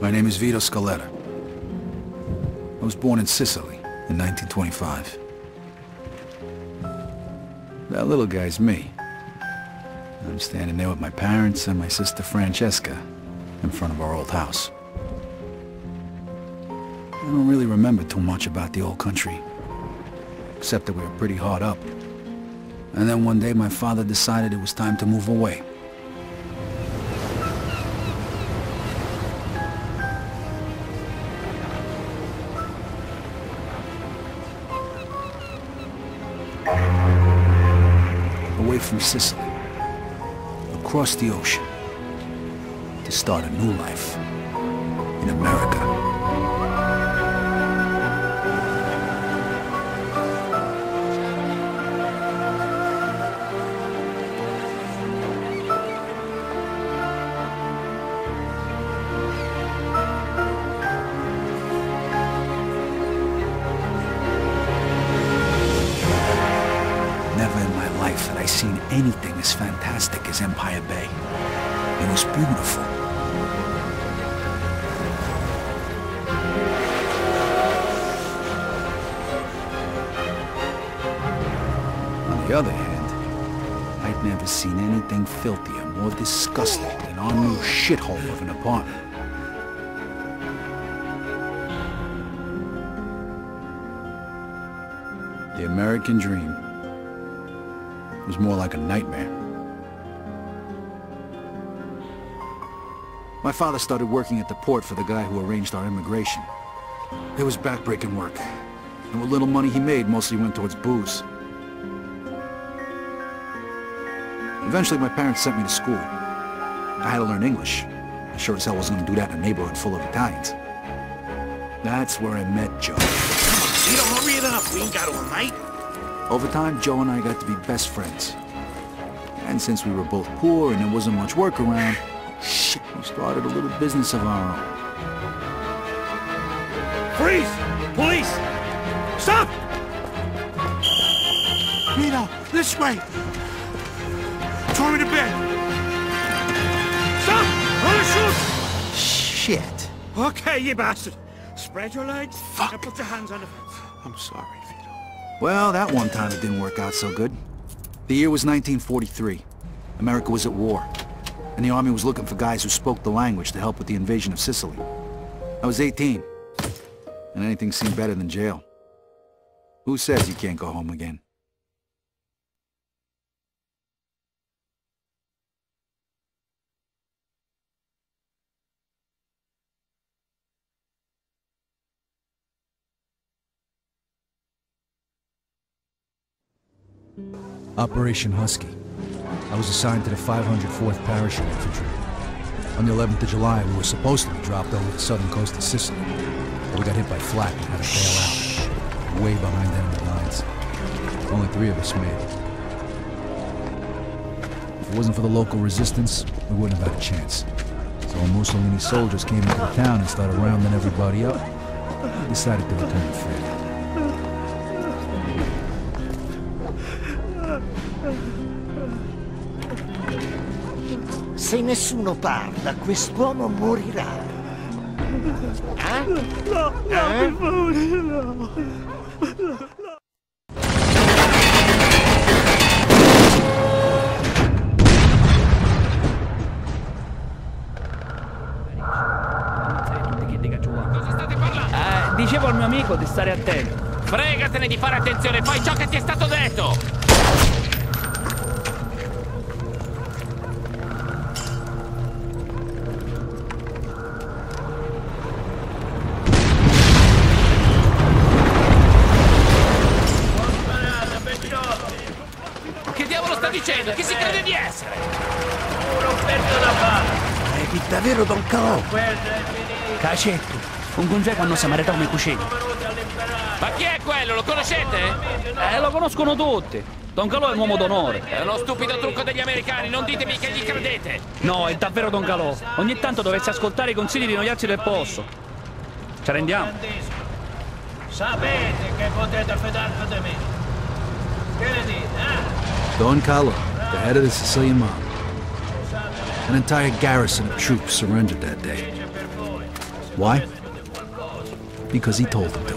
My name is Vito Scaletta. I was born in Sicily in 1925. That little guy's me. I'm standing there with my parents and my sister Francesca in front of our old house. I don't really remember too much about the old country, except that we were pretty hard up. And then one day my father decided it was time to move away. From Sicily, across the ocean, to start a new life in America. Anything as fantastic as Empire Bay. It was beautiful. On the other hand, I'd never seen anything filthier, more disgusting than our new shithole of an apartment. The American dream. It was more like a nightmare. My father started working at the port for the guy who arranged our immigration. It was backbreaking work, and what little money he made mostly went towards booze. Eventually my parents sent me to school. I had to learn English. I sure as hell wasn't gonna do that in a neighborhood full of Italians. That's where I met Joe. You don't hurry it up, we ain't got all night. Over time, Joe and I got to be best friends. And since we were both poor and there wasn't much work around, shit, we started a little business of our own. Freeze! Police! Stop! Vito, this way! Throw me to bed! Stop! Let me shoot! Shit. Okay, you bastard. Spread your legs and put your hands on the fence. I'm sorry. Well, that one time it didn't work out so good. The year was 1943. America was at war, and the army was looking for guys who spoke the language to help with the invasion of Sicily. I was 18, and anything seemed better than jail. Who says you can't go home again? Operation Husky. I was assigned to the 504th Parachute Infantry. On the 11th of July, we were supposed to be dropped over the southern coast of Sicily, but we got hit by flak and had to bail out, way behind enemy lines. Only 3 of us made it. If it wasn't for the local resistance, we wouldn't have had a chance. So when Mussolini soldiers came into the town and started rounding everybody up, we decided to return the favor. Se nessuno parla, quest'uomo morirà. Eh? No, no, per favore, no. No. Cosa state parlando? Dicevo al mio amico di stare attento. Fregatene di fare attenzione, fai ciò che ti è stato detto! Davvero Don Calò! Cacetto! Con Congeco hanno samaritato come cucina. Ma chi è quello? Lo conoscete? Lo conoscono tutti. Don Calò è un uomo d'onore. È uno stupido trucco degli americani, non ditemi che gli credete. No, è davvero Don Calò. Ogni tanto dovesse ascoltare i consigli di noiarsi del posto. Ci rendiamo. Sapete che potete fidarvi di me. Che ne dite, eh? Don Calò, the head of the Sicilian mob. An entire garrison of troops surrendered that day. Why? Because he told them to.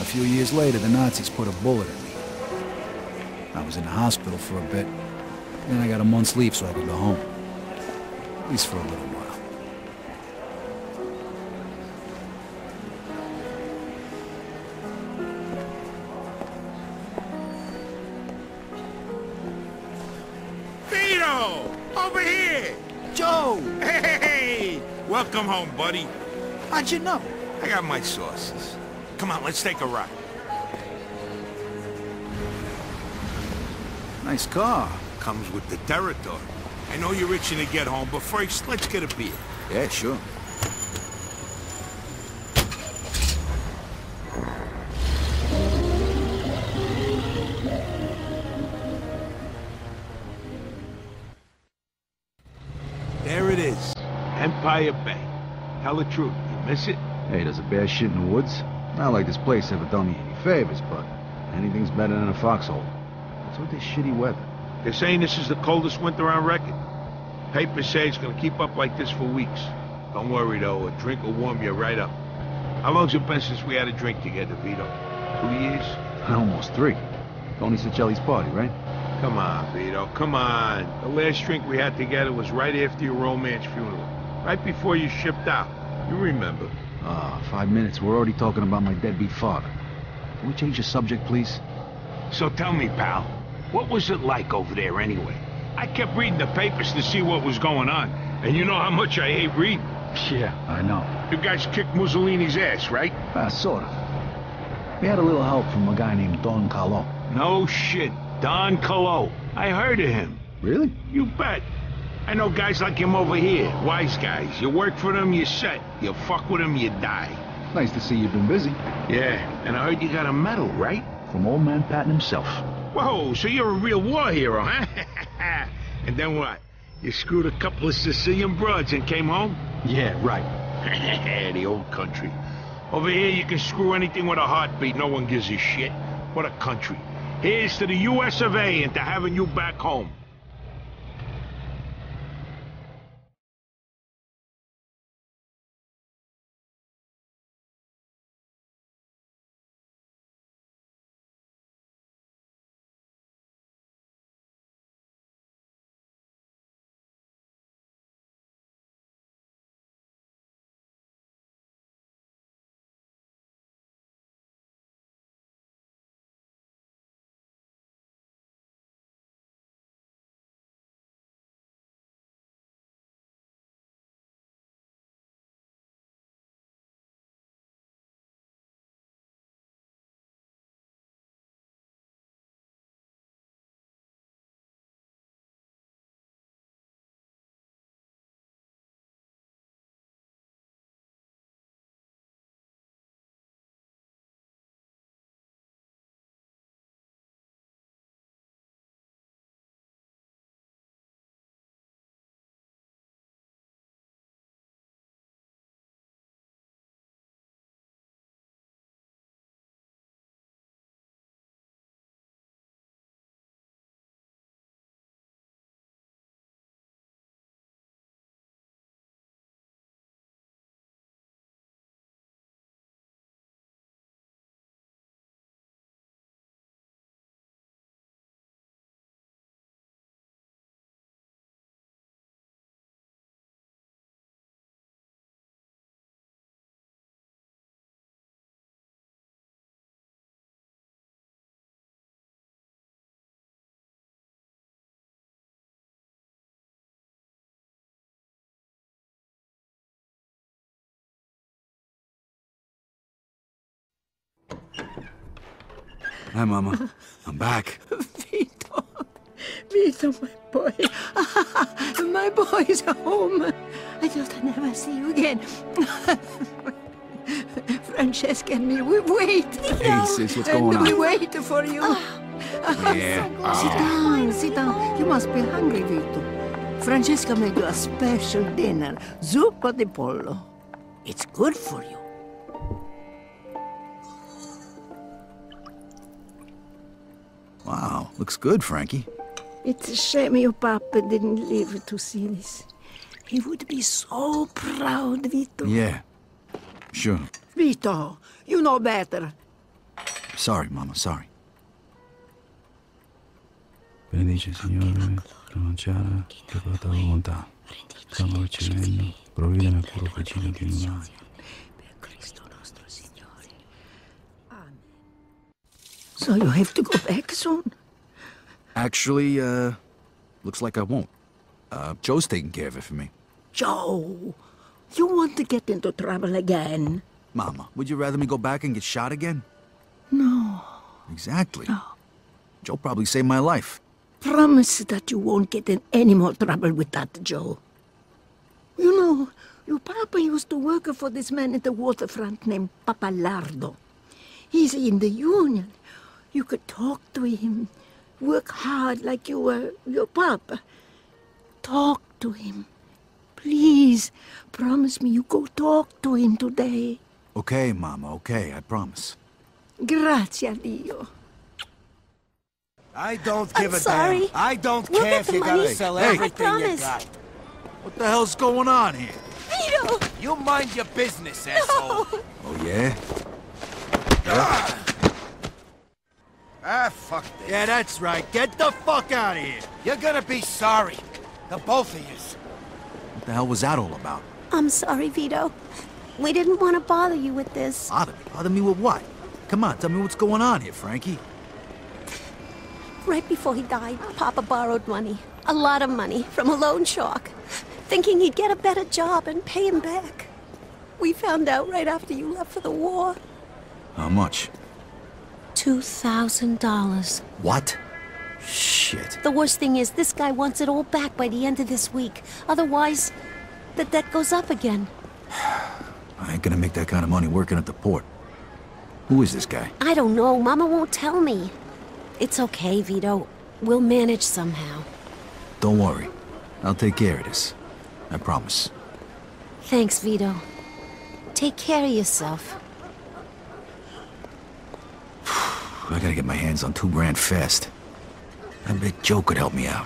A few years later, the Nazis put a bullet in me. I was in the hospital for a bit, then I got a month's leave so I could go home. At least for a little while. Vito! Over here! Joe! Hey! Welcome home, buddy. How'd you know? I got my sources. Come on, let's take a ride. Nice car. Comes with the territory. I know you're itching to get home, but first, let's get a beer. Yeah, sure. There it is. Empire Bay. Tell the truth, you miss it? Hey, there's a bear shit in the woods. Not like this place ever done me any favors, but anything's better than a foxhole. What's with this shitty weather? They're saying this is the coldest winter on record. Papers say it's gonna keep up like this for weeks. Don't worry, though. A drink will warm you right up. How long's it been since we had a drink together, Vito? 2 years? Almost 3. Tony Sicelli's party, right? Come on, Vito. Come on. The last drink we had together was right after your romance funeral. Right before you shipped out. You remember. 5 minutes. We're already talking about my deadbeat father. Can we change the subject, please? So tell me, pal, what was it like over there anyway? I kept reading the papers to see what was going on, and you know how much I hate reading. Yeah, I know. You guys kicked Mussolini's ass, right? Sort of. We had a little help from a guy named Don Calò. No shit. Don Calò. I heard of him. Really? You bet. I know guys like him over here, wise guys. You work for them, you set. You fuck with them, you die. Nice to see you've been busy. Yeah, and I heard you got a medal, right? From old man Patton himself. Whoa, so you're a real war hero, huh? And then what? You screwed a couple of Sicilian broads and came home? Yeah, right. The old country. Over here, you can screw anything with a heartbeat. No one gives a shit. What a country. Here's to the US of A and to having you back home. Hi, Mama. I'm back. Vito. Vito, my boy. My boy's home. I thought I'd never see you again. Francesca and me, we wait. Hey, sis, what's going on? We wait for you. Yeah. Sit down. You must be hungry, Vito. Francesca made you a special dinner. Zuppa di pollo. It's good for you. Wow, looks good, Frankie. It's a shame your papa didn't live to see this. He would be so proud, Vito. Yeah, sure. Vito, you know better. Sorry, Mama, sorry. Benedice, Signore, pronunciare che la tua volontà. Stiamo ricevendo, provvedere al puro cugino che non hai. So you have to go back soon? Actually, looks like I won't. Joe's taking care of it for me. Joe! You want to get into trouble again? Mama, would you rather me go back and get shot again? No. Exactly. No. Joe probably saved my life. Promise that you won't get in any more trouble with that, Joe. You know, your papa used to work for this man at the waterfront named Pappalardo. He's in the union. You could talk to him. Work hard like you were your papa. Talk to him. Please, promise me you go talk to him today. Okay, Mama, okay, I promise. Grazie a Dio. I don't give a damn. I don't care if you gotta sell everything you got. What the hell's going on here? Vito! You mind your business, asshole. No. Oh, yeah? Ah. Ah, fuck this. Yeah, that's right. Get the fuck out of here. You're gonna be sorry. The both of yous. What the hell was that all about? I'm sorry, Vito. We didn't want to bother you with this. Bother me? Bother me with what? Come on, tell me what's going on here, Frankie. Right before he died, Papa borrowed money. A lot of money from a loan shark. Thinking he'd get a better job and pay him back. We found out right after you left for the war. How much? $2,000. What? Shit. The worst thing is, this guy wants it all back by the end of this week. Otherwise, the debt goes up again. I ain't gonna make that kind of money working at the port. Who is this guy? I don't know. Mama won't tell me. It's okay, Vito. We'll manage somehow. Don't worry. I'll take care of this. I promise. Thanks, Vito. Take care of yourself. I gotta get my hands on $2,000 fast. I bet Joe could help me out.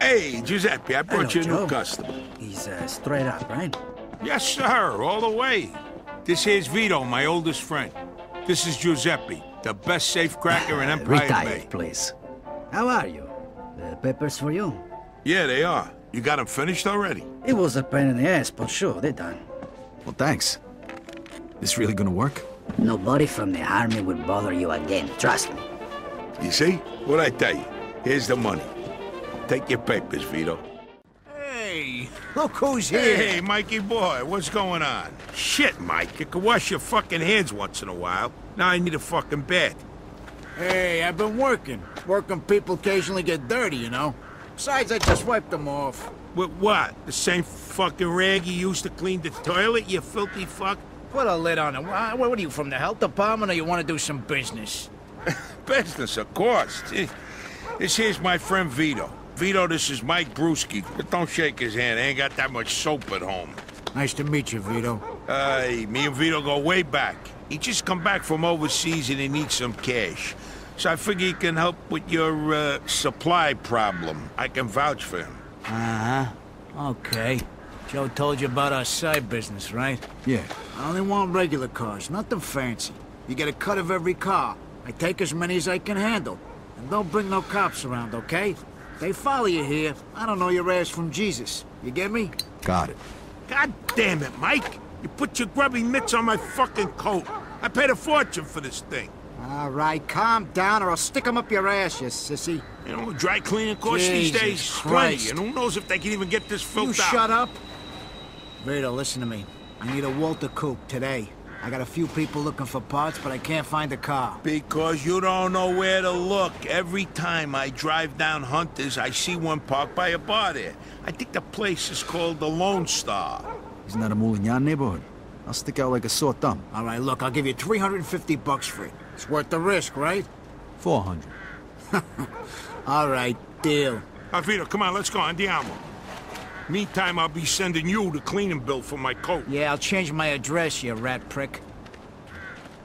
Hey, Giuseppe, I brought you a new customer. He's straight up, right? Yes, sir, all the way. This here's Vito, my oldest friend. This is Giuseppe, The best safe cracker in Empire Bay. Retire, please. How are you? The papers for you? Yeah, they are. You got them finished already? It was a pain in the ass, but sure, they're done. Well, thanks. This really gonna work? Nobody from the army will bother you again, trust me. You see? What'd I tell you? Here's the money. Take your papers, Vito. Hey! Look who's here! Hey, Mikey boy, what's going on? Shit, Mike, you can wash your fucking hands once in a while. Now I need a fucking bath. Hey, I've been working. Working people occasionally get dirty, you know? Besides, I just wiped them off. With what? The same fucking rag you used to clean the toilet, you filthy fuck? Put a lid on it. What are you, from the health department, or you want to do some business? Business, of course. This here's my friend Vito. Vito, this is Mike Bruski. But don't shake his hand. I ain't got that much soap at home. Nice to meet you, Vito. Me and Vito go way back. He just come back from overseas and he needs some cash. So I figure he can help with your supply problem. I can vouch for him. Uh-huh. Okay. Joe told you about our side business, right? Yeah. I only want regular cars, nothing fancy. You get a cut of every car. I take as many as I can handle. And don't bring no cops around, okay? If they follow you here, I don't know your ass from Jesus. You get me? Got it. God damn it, Mike! You put your grubby mitts on my fucking coat. I paid a fortune for this thing. All right, calm down or I'll stick them up your ass, you sissy. You know, dry cleaning costs these days plenty, and who knows if they can even get this filth out. You shut up! Vito, listen to me. I need a Walter Coupe today. I got a few people looking for parts, but I can't find a car. Because you don't know where to look. Every time I drive down Hunter's, I see one parked by a bar there. I think the place is called the Lone Star. Isn't that a Moulignan neighborhood? I'll stick out like a sore thumb. All right, look, I'll give you $350 for it. It's worth the risk, right? 400. All right, deal. Vito, come on, let's go. Andiamo. Meantime, I'll be sending you the cleaning bill for my coat. Yeah, I'll change my address, you rat prick.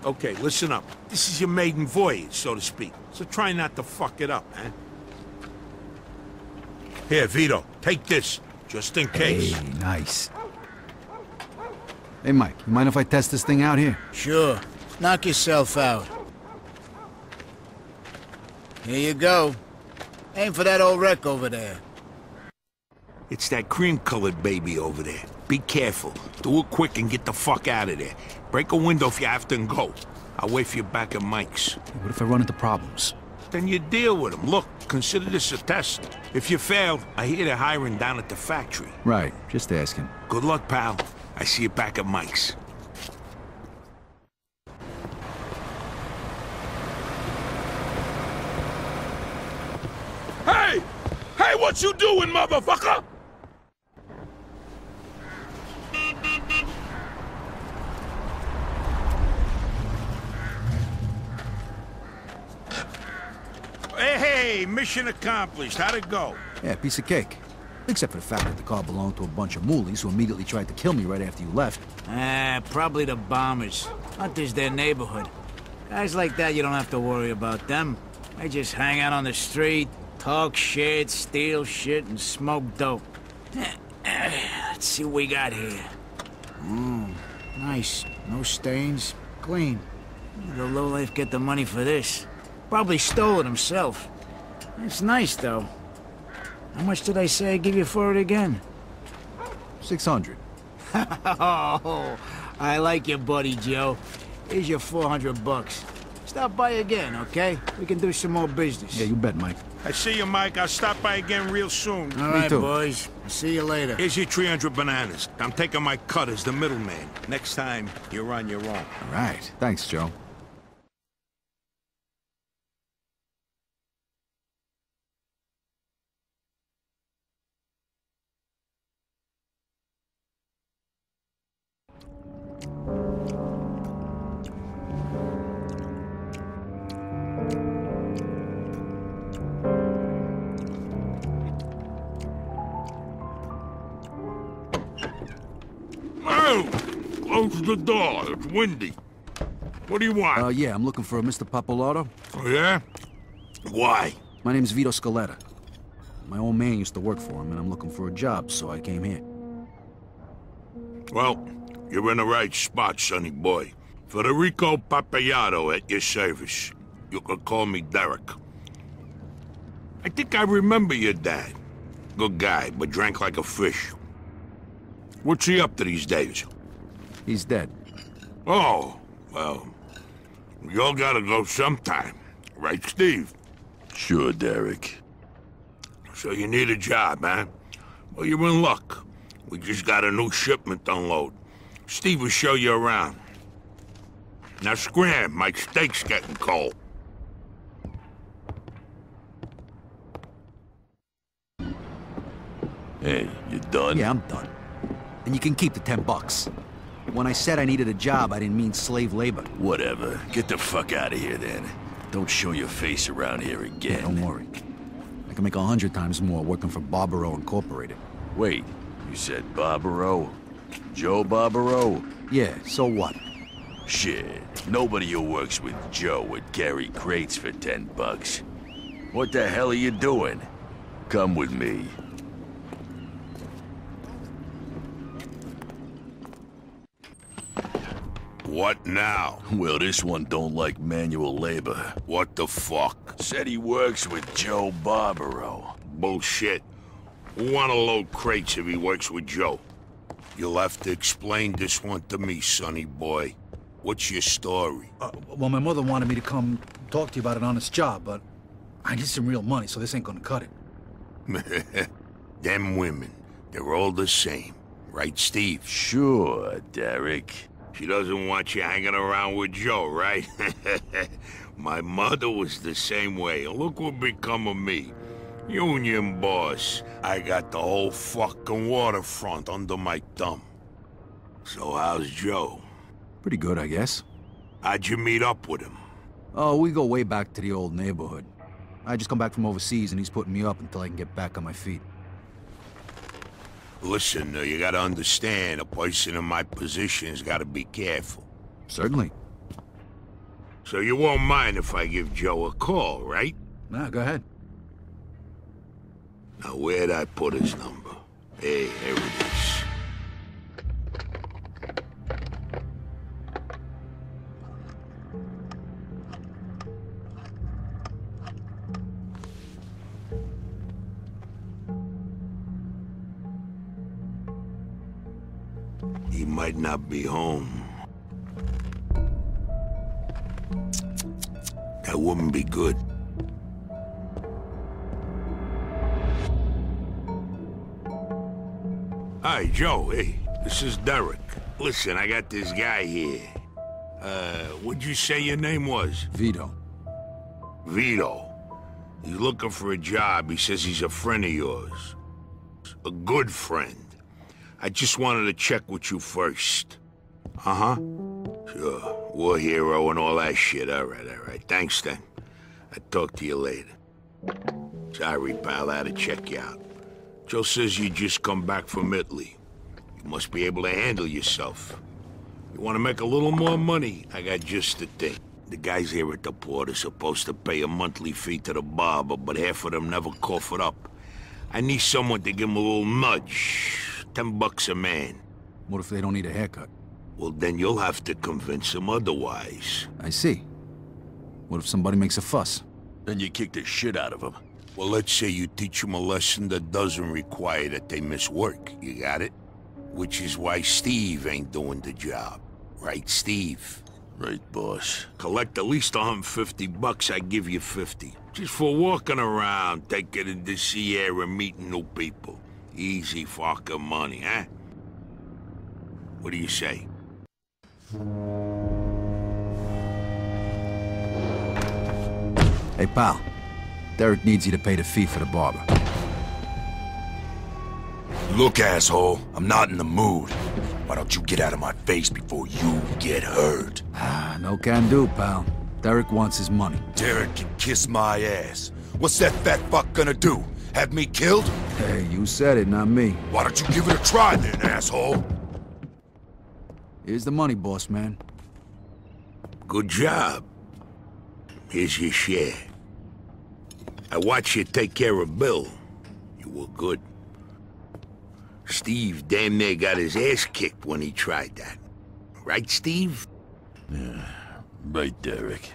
Okay, listen up. This is your maiden voyage, so to speak. So try not to fuck it up, man. Here, Vito, take this, just in case. Hey, nice. Hey, Mike, you mind if I test this thing out here? Sure. Knock yourself out. Here you go. Aim for that old wreck over there. It's that cream-colored baby over there. Be careful. Do it quick and get the fuck out of there. Break a window if you have to and go. I'll wait for you back at Mike's. What if I run into problems? Then you deal with them. Look, consider this a test. If you fail, I hear they're hiring down at the factory. Right, just asking. Good luck, pal. I see you back at Mike's. Hey! Hey, what you doing, motherfucker? Hey, mission accomplished. How'd it go? Yeah, piece of cake. Except for the fact that the car belonged to a bunch of moolies who immediately tried to kill me right after you left. Probably the bombers. Hunter's their neighborhood. Guys like that, you don't have to worry about them. They just hang out on the street, talk shit, steal shit, and smoke dope. Let's see what we got here. Nice. No stains. Clean. The lowlife get the money for this. Probably stole it himself. It's nice, though. How much did I say I give you for it again? 600. Oh, I like your buddy, Joe. Here's your $400. Stop by again, okay? We can do some more business. Yeah, you bet, Mike. I see you, Mike. I'll stop by again real soon. All right, boys. I'll see you later. Here's your 300 bananas. I'm taking my cut as the middleman. Next time, you're on your own. All right. Thanks, Joe. The door. It's windy. What do you want? Yeah, I'm looking for a Mr. Pappalardo. Oh, yeah? Why? My name's Vito Scaletta. My old man used to work for him, and I'm looking for a job, so I came here. Well, you're in the right spot, sonny boy. Federico Pappalardo at your service. You can call me Derek. I think I remember your dad. Good guy, but drank like a fish. What's he up to these days? He's dead. Oh, well, we all gotta go sometime. Right, Steve? Sure, Derek. So you need a job, huh? Well, you're in luck. We just got a new shipment to unload. Steve will show you around. Now scram, my steak's getting cold. Hey, you done? Yeah, I'm done. And you can keep the $10. When I said I needed a job, I didn't mean slave labor. Whatever. Get the fuck out of here, then. Don't show your face around here again. Yeah, don't worry. I can make 100 times more working for Barbaro Incorporated. Wait, you said Barbaro? Joe Barbaro? Yeah, so what? Shit, nobody who works with Joe would carry crates for $10. What the hell are you doing? Come with me. What now? Well, this one don't like manual labor. What the fuck? Said he works with Joe Barbaro. Bullshit. We want to load crates if he works with Joe. You'll have to explain this one to me, sonny boy. What's your story? Well, my mother wanted me to come talk to you about an honest job, but I need some real money, so this ain't gonna cut it. Them women, they're all the same. Right, Steve? Sure, Derek. She doesn't want you hanging around with Joe, right? My mother was the same way. Look what become of me. Union boss. I got the whole fucking waterfront under my thumb. So how's Joe? Pretty good, I guess. How'd you meet up with him? Oh, we go way back to the old neighborhood. I just come back from overseas and he's putting me up until I can get back on my feet. Listen, you gotta understand, a person in my position's gotta be careful. Certainly. So you won't mind if I give Joe a call, right? No, go ahead. Now, where'd I put his number? Hey, here it is. He might not be home. That wouldn't be good. Hi, Joe. Hey, this is Derek. Listen, I got this guy here. What'd you say your name was? Vito. Vito. He's looking for a job. He says he's a friend of yours. A good friend. I just wanted to check with you first. Uh-huh. Sure. War hero and all that shit. All right. Thanks, then. I'll talk to you later. Sorry, pal. I had to check you out. Joe says you just come back from Italy. You must be able to handle yourself. You want to make a little more money? I got just the thing. The guys here at the port are supposed to pay a monthly fee to the barber, but half of them never cough it up. I need someone to give them a little nudge. $10 a man. What if they don't need a haircut? Well, then you'll have to convince them otherwise. I see. What if somebody makes a fuss? Then you kick the shit out of them. Well, let's say you teach them a lesson that doesn't require that they miss work. You got it? Which is why Steve ain't doing the job. Right, Steve? Right, boss. Collect at least $150, I give you 50. Just for walking around, taking in the sea air and meeting new people. Easy fucking money, huh? What do you say? Hey, pal. Derek needs you to pay the fee for the barber. Look, asshole. I'm not in the mood. Why don't you get out of my face before you get hurt? No can do, pal. Derek wants his money. Derek can kiss my ass. What's that fat fuck gonna do? Have me killed? Hey, you said it, not me. Why don't you give it a try then, asshole? Here's the money, boss man. Good job. Here's your share. I watched you take care of Bill. You were good. Steve damn near got his ass kicked when he tried that. Right, Steve? Right, Derek.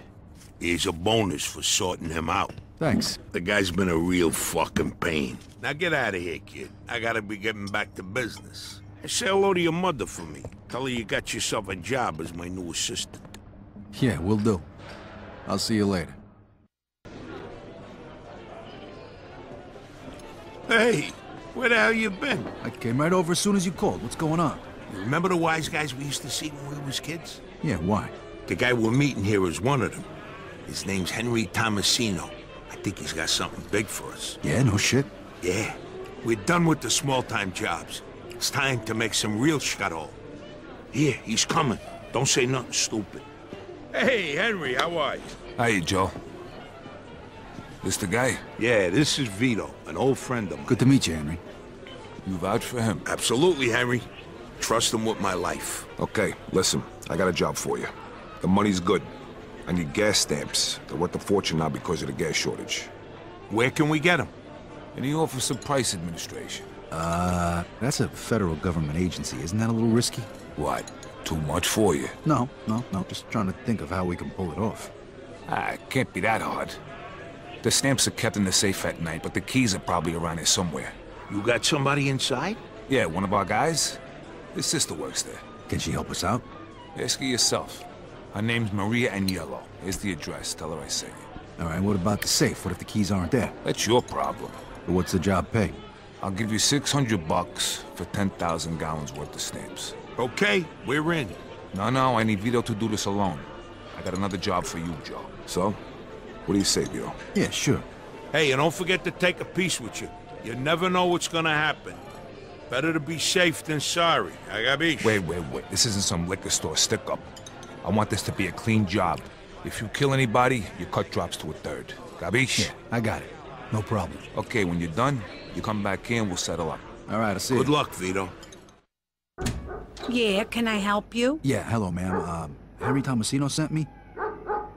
Here's a bonus for sorting him out. Thanks. The guy's been a real fucking pain. Now get out of here, kid. I gotta be getting back to business. Say hello to your mother for me. Tell her you got yourself a job as my new assistant. Yeah, will do. I'll see you later. Hey, where the hell you been? I came right over as soon as you called. What's going on? You remember the wise guys we used to see when we was kids? Yeah, why? The guy we're meeting here is one of them. His name's Henry Tomasino. I think he's got something big for us. Yeah, no shit. Yeah. We're done with the small-time jobs. It's time to make some real shuttle. Here, he's coming. Don't say nothing stupid. Hey, Henry, how are you? Hi, Joe. This the guy? Yeah, this is Vito, an old friend of mine. Good to meet you, Henry. You vouch for him? Absolutely, Henry. Trust him with my life. Okay, listen, I got a job for you. The money's good. I need gas stamps. They're worth a fortune now because of the gas shortage. Where can we get them? In the Office of Price Administration. That's a federal government agency. Isn't that a little risky? What? Too much for you? No. Just trying to think of how we can pull it off. Ah, it can't be that hard. The stamps are kept in the safe at night, but the keys are probably around here somewhere. You got somebody inside? Yeah, one of our guys. His sister works there. Can she help us out? Ask her yourself. Her name's Maria Agnello. Here's the address. Tell her I sent you. All right, what about the safe? What if the keys aren't there? That's your problem. But what's the job pay? I'll give you $600 for 10,000 gallons worth of stamps. Okay, we're in. No, I need Vito to do this alone. I got another job for you, Joe. So? What do you say, Vito? Yeah, sure. Hey, and don't forget to take a piece with you. You never know what's gonna happen. Better to be safe than sorry. I got beef. Wait. This isn't some liquor store stick-up. I want this to be a clean job. If you kill anybody, your cut drops to a third. Gabish? Yeah, I got it. No problem. Okay, when you're done, you come back here and we'll settle up. All right, I'll see you. Good luck, Vito. Yeah, can I help you? Yeah, hello, ma'am. Harry Tomasino sent me.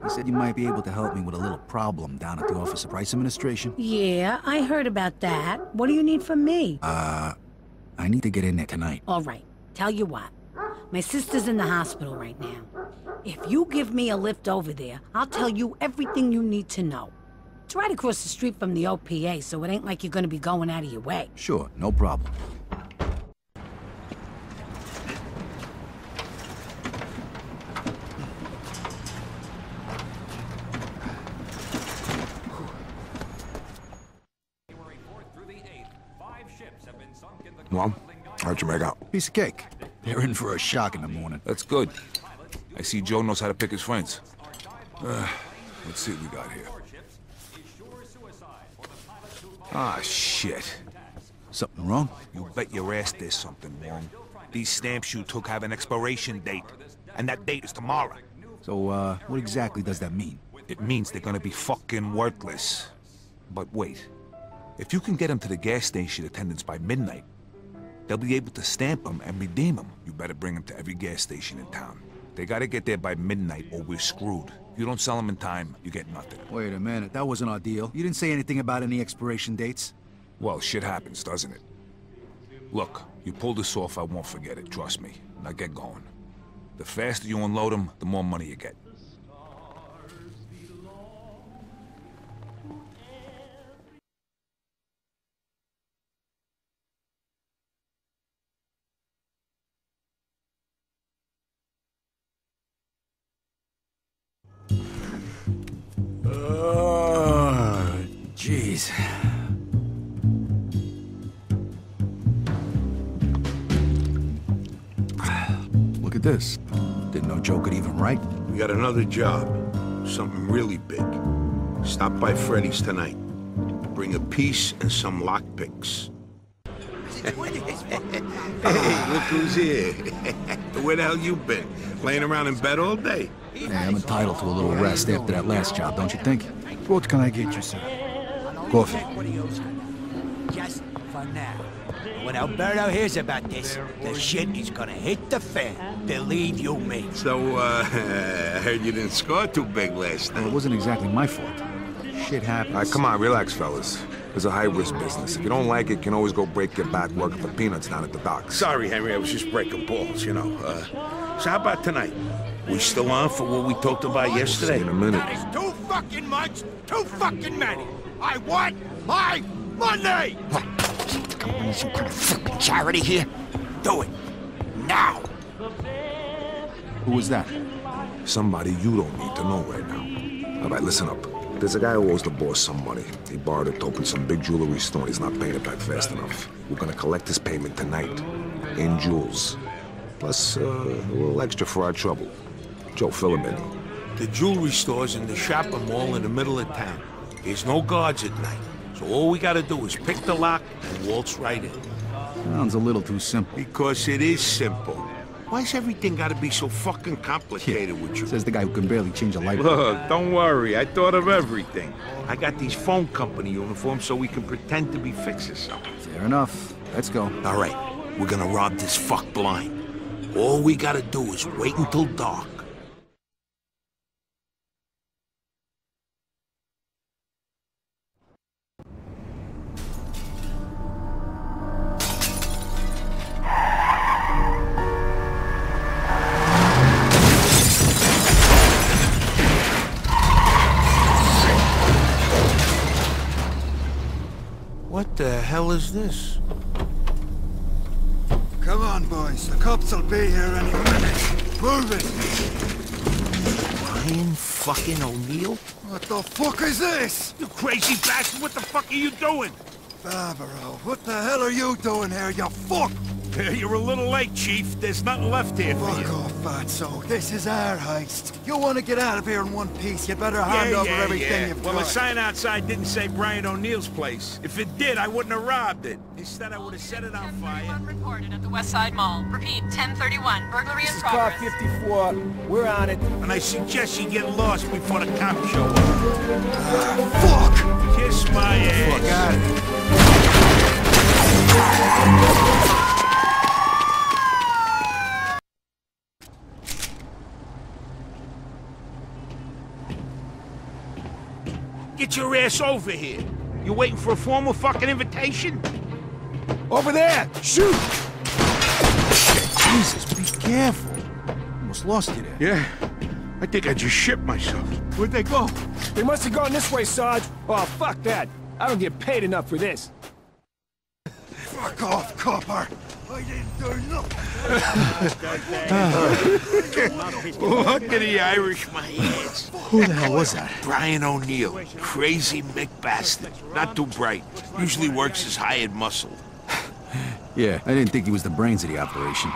He said you might be able to help me with a little problem down at the Office of Price Administration. Yeah, I heard about that. What do you need from me? I need to get in there tonight. All right, tell you what. My sister's in the hospital right now. If you give me a lift over there, I'll tell you everything you need to know. It's right across the street from the OPA, so it ain't like you're gonna be going out of your way. Sure, no problem. Well, how'd you make out? Piece of cake. They're in for a shock in the morning. That's good. I see Joe knows how to pick his friends. Let's see what we got here. Ah, shit. Something wrong? You bet your ass there's something wrong. These stamps you took have an expiration date, and that date is tomorrow. So, what exactly does that mean? It means they're gonna be fucking worthless. But wait. If you can get them to the gas station attendants by midnight, they'll be able to stamp them and redeem them. You better bring them to every gas station in town. They gotta get there by midnight or we're screwed. If you don't sell them in time, you get nothing. Wait a minute, that wasn't our deal. You didn't say anything about any expiration dates. Well, shit happens, doesn't it? Look, you pull this off, I won't forget it, trust me. Now get going. The faster you unload them, the more money you get. Jeez. Look at this. Didn't know Joe could even write. We got another job. Something really big. Stop by Freddy's tonight. Bring a piece and some lockpicks. Hey, look who's here. Where the hell you been? Laying around in bed all day? Yeah, I'm entitled to a little rest after that last job, don't you think? What can I get you, sir? Coffee. Just for now. When Alberto hears about this, the shit is gonna hit the fan. Believe you me. So, I heard you didn't score too big last night. It wasn't exactly my fault. Shit happens. All right, come on, relax, fellas. It's a high-risk business. If you don't like it, you can always go break your back working for peanuts down at the docks. Sorry, Henry, I was just breaking balls, you know. So how about tonight? We still on for what we talked about yesterday? In a minute. That is too fucking much, too fucking many. I want my money! What? Come on, some kind of fucking charity here? Do it. Now! Who was that? Somebody you don't need to know right now. All right, listen up. There's a guy who owes the boss some money. He borrowed it to open some big jewelry store. He's not paying it back fast enough. We're gonna collect his payment tonight. In jewels. Plus, a little extra for our trouble. Joe, fill him in. The jewelry store's in the shopping mall in the middle of town. There's no guards at night. So all we gotta do is pick the lock and waltz right in. Sounds a little too simple. Because it is simple. Why's everything gotta be so fucking complicated with you? Says the guy who can barely change a light bulb. Look, don't worry. I thought of everything. I got these phone company uniforms so we can pretend to be fixing something. Fair enough. Let's go. All right. We're gonna rob this fuck blind. All we gotta do is wait until dark. What is this? Come on, boys. The cops will be here any minute. Move it! Brian fucking O'Neill? What the fuck is this? You crazy bastard! What the fuck are you doing? Barbaro, what the hell are you doing here, you fuck? You're a little late, Chief. There's nothing left here for you. Fuck off, fatso. This is our heist. You want to get out of here in one piece, you better hand over everything you've got. Well, the sign outside didn't say Brian O'Neill's place. If it did, I wouldn't have robbed it. Instead, I would have set it on fire. 1031 reported at the West Side Mall. Repeat, 1031. Burglary in progress. This is car 54. We're on it. And I suggest you get lost before the cops show up. Fuck! Kiss my ass. Fuck out. Get your ass over here. You waiting for a formal fucking invitation? Over there! Shoot! Jesus, be careful. Almost lost you there. Yeah, I think I just shit myself. Where'd they go? They must have gone this way, Sarge. Oh, fuck that. I don't get paid enough for this. Fuck off, copper. I didn't do nothing. Look at the Irish, my ass. Who the hell was that? Brian O'Neill. Crazy Mick bastard. Not too bright. Usually works his hired muscle. Yeah, I didn't think he was the brains of the operation.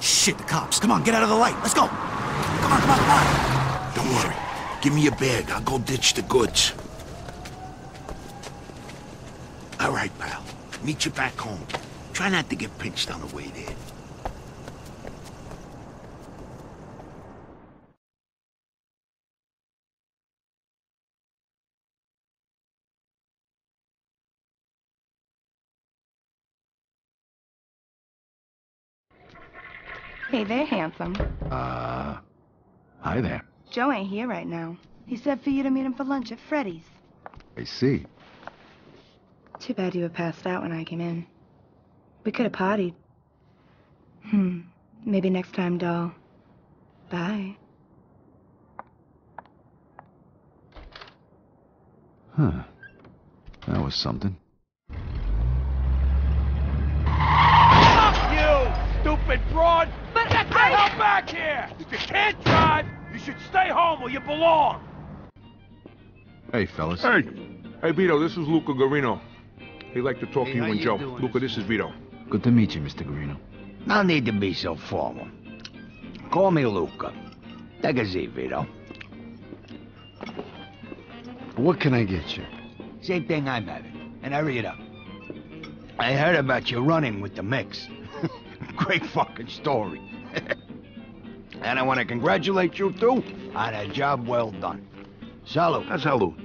Shit, the cops. Come on, get out of the light. Let's go. Come on, come on, come on. Don't worry. Give me your bag. I'll go ditch the goods. All right, pal. Meet you back home. Try not to get pinched on the way there. Hey there, handsome. Hi there. Joe ain't here right now. He said for you to meet him for lunch at Freddy's. I see. Too bad you were passed out when I came in. We could have partied. Maybe next time, doll. Bye. Huh. That was something. Fuck you, stupid broad! But get the hell back here! If you can't drive, you should stay home where you belong! Hey, fellas. Hey! Hey, Vito, this is Luca Gurino. He'd like to talk to you and Joe. Luca, this is Vito. Good to meet you, Mr. Gurino. No need to be so formal. Call me Luca. Take a seat, Vito. What can I get you? Same thing I'm having. And hurry it up. I heard about you running with the mix. Great fucking story. And I want to congratulate you, too, on a job well done. Salute. A salute.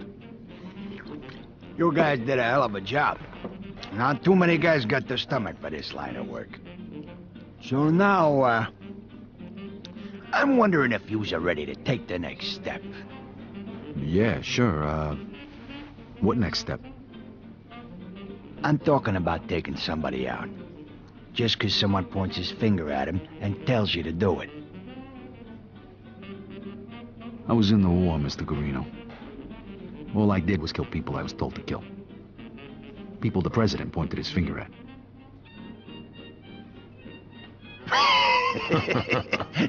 You guys did a hell of a job. Not too many guys got the stomach for this line of work. So now, I'm wondering if yous are ready to take the next step. Yeah, sure. What next step? I'm talking about taking somebody out. Just because someone points his finger at him and tells you to do it. I was in the war, Mr. Gurino. All I did was kill people I was told to kill. People the president pointed his finger at.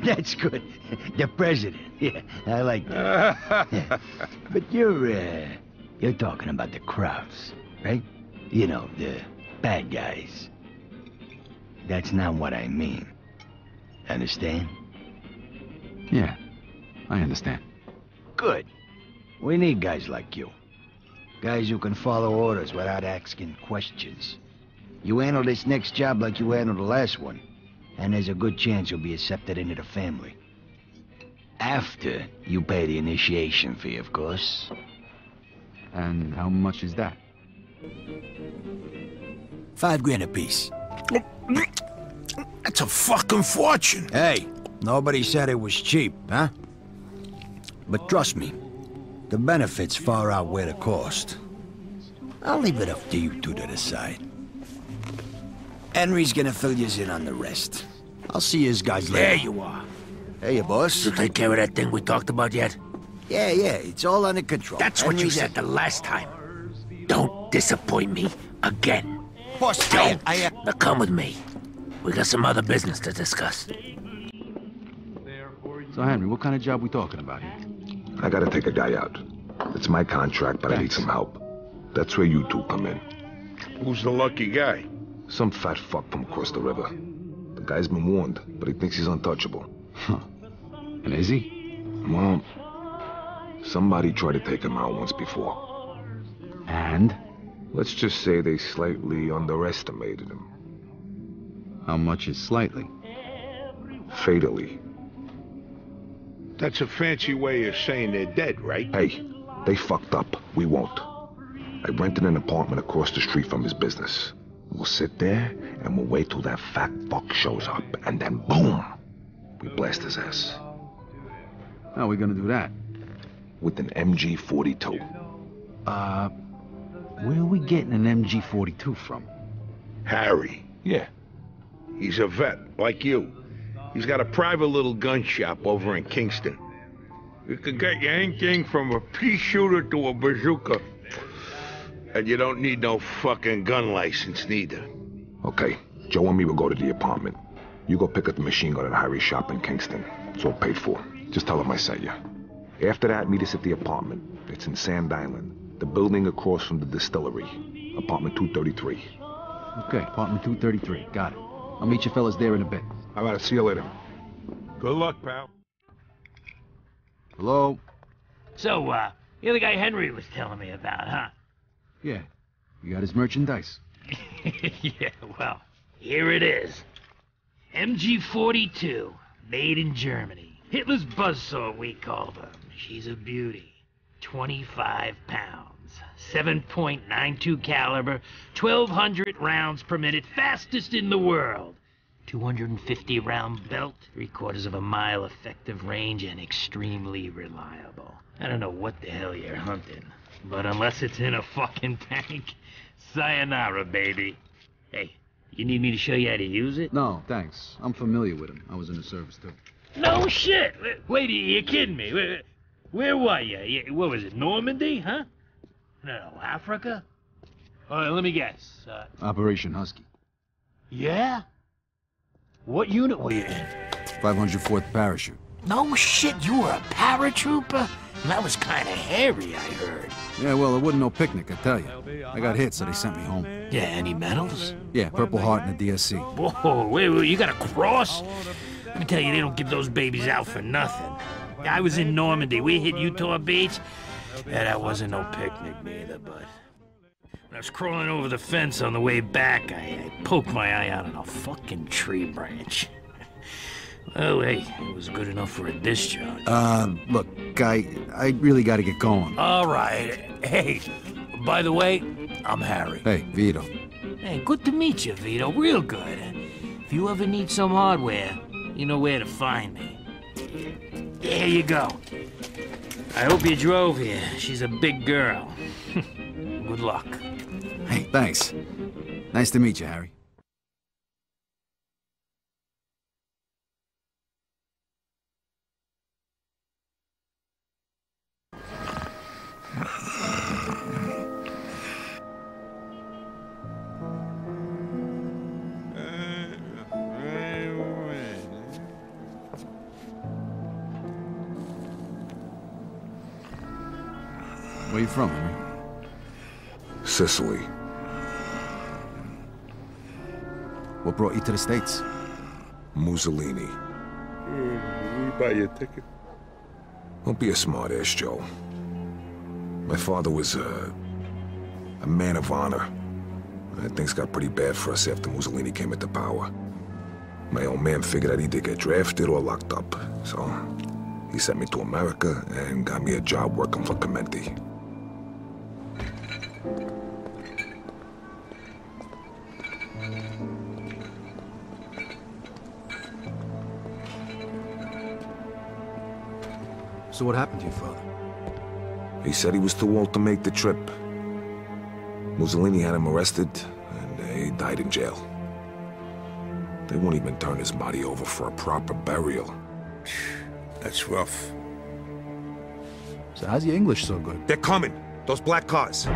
That's good. The president. Yeah, I like that. Yeah. But you're talking about the crowds, right? You know, the bad guys. That's not what I mean. Understand? Yeah, I understand. Good. We need guys like you. Guys who can follow orders without asking questions. You handle this next job like you handled the last one, and there's a good chance you'll be accepted into the family. After you pay the initiation fee, of course. And how much is that? $5 grand apiece. That's a fucking fortune. Hey, nobody said it was cheap, huh? But trust me, the benefits far outweigh the cost. I'll leave it up to you two to decide. Henry's gonna fill you in on the rest. I'll see you guys later. There you are. Hey, you boss. You take care of that thing we talked about yet? Yeah, it's all under control. That's what you said the last time. Don't disappoint me again. Boss, don't. Now come with me. We got some other business to discuss. So, Henry, what kind of job we talking about here? I gotta take a guy out. It's my contract, but I need some help. That's where you two come in. Who's the lucky guy? Some fat fuck from across the river. The guy's been warned, but he thinks he's untouchable. Huh. And is he? Well, somebody tried to take him out once before. And? Let's just say they slightly underestimated him. How much is slightly? Fatally. That's a fancy way of saying they're dead, right? Hey, they fucked up. We won't. I rented an apartment across the street from his business. We'll sit there, and we'll wait till that fat fuck shows up, and then boom! We blast his ass. How are we gonna do that? With an MG42. Where are we getting an MG42 from? Harry. Yeah. He's a vet, like you. He's got a private little gun shop over in Kingston. You can get you anything from a pea shooter to a bazooka. And you don't need no fucking gun license, neither. Okay, Joe and me will go to the apartment. You go pick up the machine gun at Harry's shop in Kingston. It's all paid for. Just tell him I sent you. After that, meet us at the apartment. It's in Sand Island, the building across from the distillery. Apartment 233. Okay, apartment 233. Got it. I'll meet you fellas there in a bit. All right, I'll see you later. Good luck, pal. Hello? So, you're the guy Henry was telling me about, huh? Yeah, you got his merchandise. Yeah, well, here it is. MG42, made in Germany. Hitler's buzzsaw, we called her. She's a beauty. 25 pounds, 7.92 caliber, 1,200 rounds per minute, fastest in the world. 250 round belt, 3/4 of a mile effective range, and extremely reliable. I don't know what the hell you're hunting. But unless it's in a fucking tank, sayonara, baby. Hey, you need me to show you how to use it? No, thanks. I'm familiar with him. I was in the service, too. No shit! Wait, you're kidding me. Where were you? What was it, Normandy, huh? No, Africa? All right, let me guess. Operation Husky. Yeah? What unit were you in? 504th Parachute. No shit, you were a paratrooper? That was kind of hairy, I heard. Yeah, well, it wasn't no picnic, I tell you. I got hit, so they sent me home. Yeah, any medals? Yeah, Purple Heart and a DSC. Whoa, wait, you got a cross? Let me tell you, they don't give those babies out for nothing. I was in Normandy. We hit Utah Beach. Yeah, that wasn't no picnic, neither, but... When I was crawling over the fence on the way back, I poked my eye out on a fucking tree branch. Oh, hey, it was good enough for a discharge. Look, I really gotta get going. All right. Hey, by the way, I'm Harry. Hey, Vito. Hey, good to meet you, Vito. Real good. If you ever need some hardware, you know where to find me. There you go. I hope you drove here. She's a big girl. Good luck. Hey, thanks. Nice to meet you, Harry. directly from him. Sicily. What brought you to the States? Mussolini. We buy you a ticket. Don't be a smart-ass, Joe. My father was a man of honor. And things got pretty bad for us after Mussolini came into power. My old man figured I'd either get drafted or locked up, so he sent me to America and got me a job working for Clemente. So what happened to your father? He said he was too old to make the trip. Mussolini had him arrested, and he died in jail. They won't even turn his body over for a proper burial. That's rough. So how's your English so good? They're coming! Those black cars!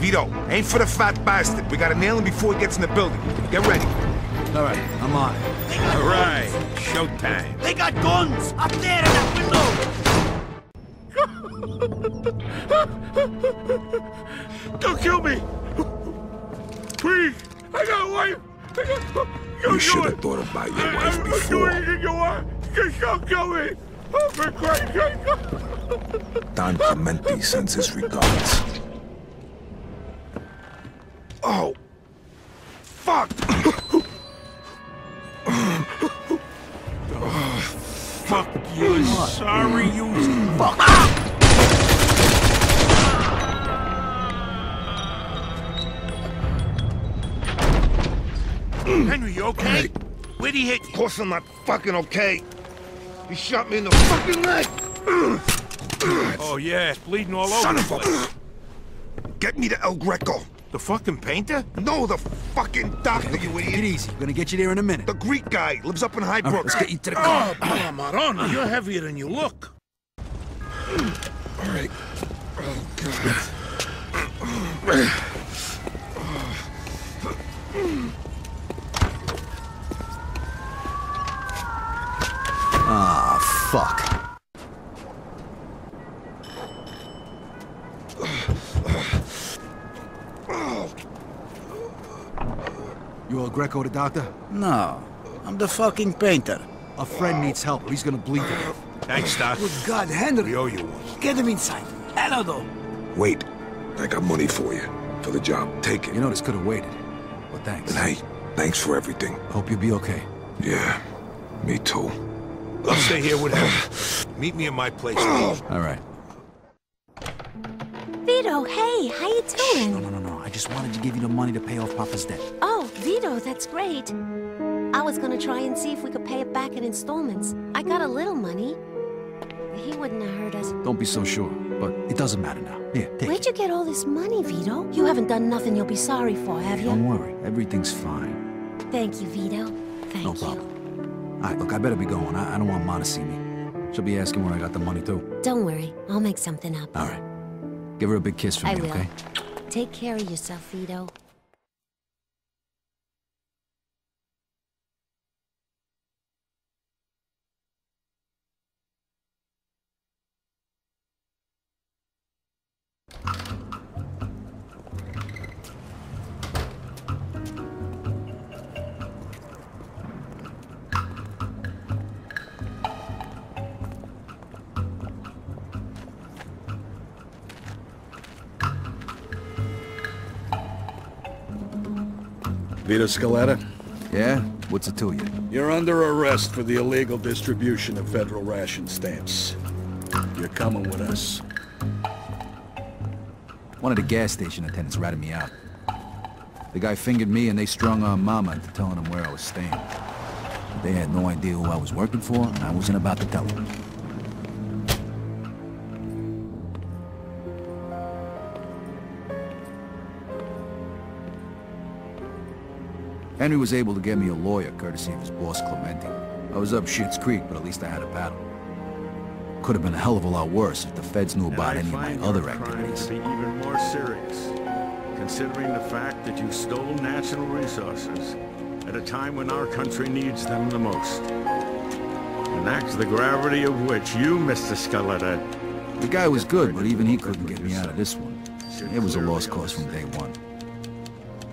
Vito, aim for the fat bastard. We gotta nail him before he gets in the building. Get ready. All right, I'm on it. All right, showtime. They got guns up there in that window. Don't kill me, please. I got a wife. I got. You should have thought about your wife before. Just don't kill me. Oh, for Christ's sake. Don Clemente sends his regards. Oh, fuck. Fuck you, sorry you fuck! Henry, you okay? Hey. Where'd he hit you? Of course I'm not fucking okay. He shot me in the fucking leg! Oh yeah, it's bleeding all over the place. Son of a... Get me to El Greco. The fucking painter? No, the fucking doctor, okay, you idiot. Take it easy. We're gonna get you there in a minute. The Greek guy lives up in Highbrook. Right, let's get you to the car. Oh, Marona, you're heavier than you look. All right. Oh, God. Ah, fuck. You El Greco the doctor? No. I'm the fucking painter. A friend needs help or he's gonna bleed to death. Thanks, Doc. Good God, Henry. We owe you one. Get him inside. Hello, though. Wait. I got money for you. For the job. Take it. You know this could have waited. Well, thanks. And hey, thanks for everything. Hope you'll be okay. Yeah. Me too. I'll stay here with him. Meet me at my place. All right. Vito, hey, how you doing? Shh, no. I just wanted to give you the money to pay off Papa's debt. Oh, Vito, that's great. I was gonna try and see if we could pay it back in installments. I got a little money. He wouldn't have hurt us. Don't be so sure, but it doesn't matter now. Here, take it. Where'd you get all this money, Vito? You haven't done nothing you'll be sorry for, have you? Don't worry, everything's fine. Thank you, Vito. Thank you. No problem. All right, look, I better be going. I don't want Mom to see me. She'll be asking where I got the money, too. Don't worry, I'll make something up. All right. Give her a big kiss from me, okay? Take care of yourself, Vito. Vito Scaletta? Yeah? What's it to you? You're under arrest for the illegal distribution of federal ration stamps. You're coming with us. One of the gas station attendants ratted me out. The guy fingered me and they strung-armed Mama into telling him where I was staying. But they had no idea who I was working for, and I wasn't about to tell them. Henry was able to get me a lawyer, courtesy of his boss, Clemente. I was up Schitt's Creek, but at least I had a paddle. Could have been a hell of a lot worse if the feds knew about any of my other activities. To be even more serious, considering the fact that you stole national resources at a time when our country needs them the most. an axe the gravity of which you, Mr. Scaletta... The guy was good, but even he couldn't get me out of this one. It was a lost cause from day one.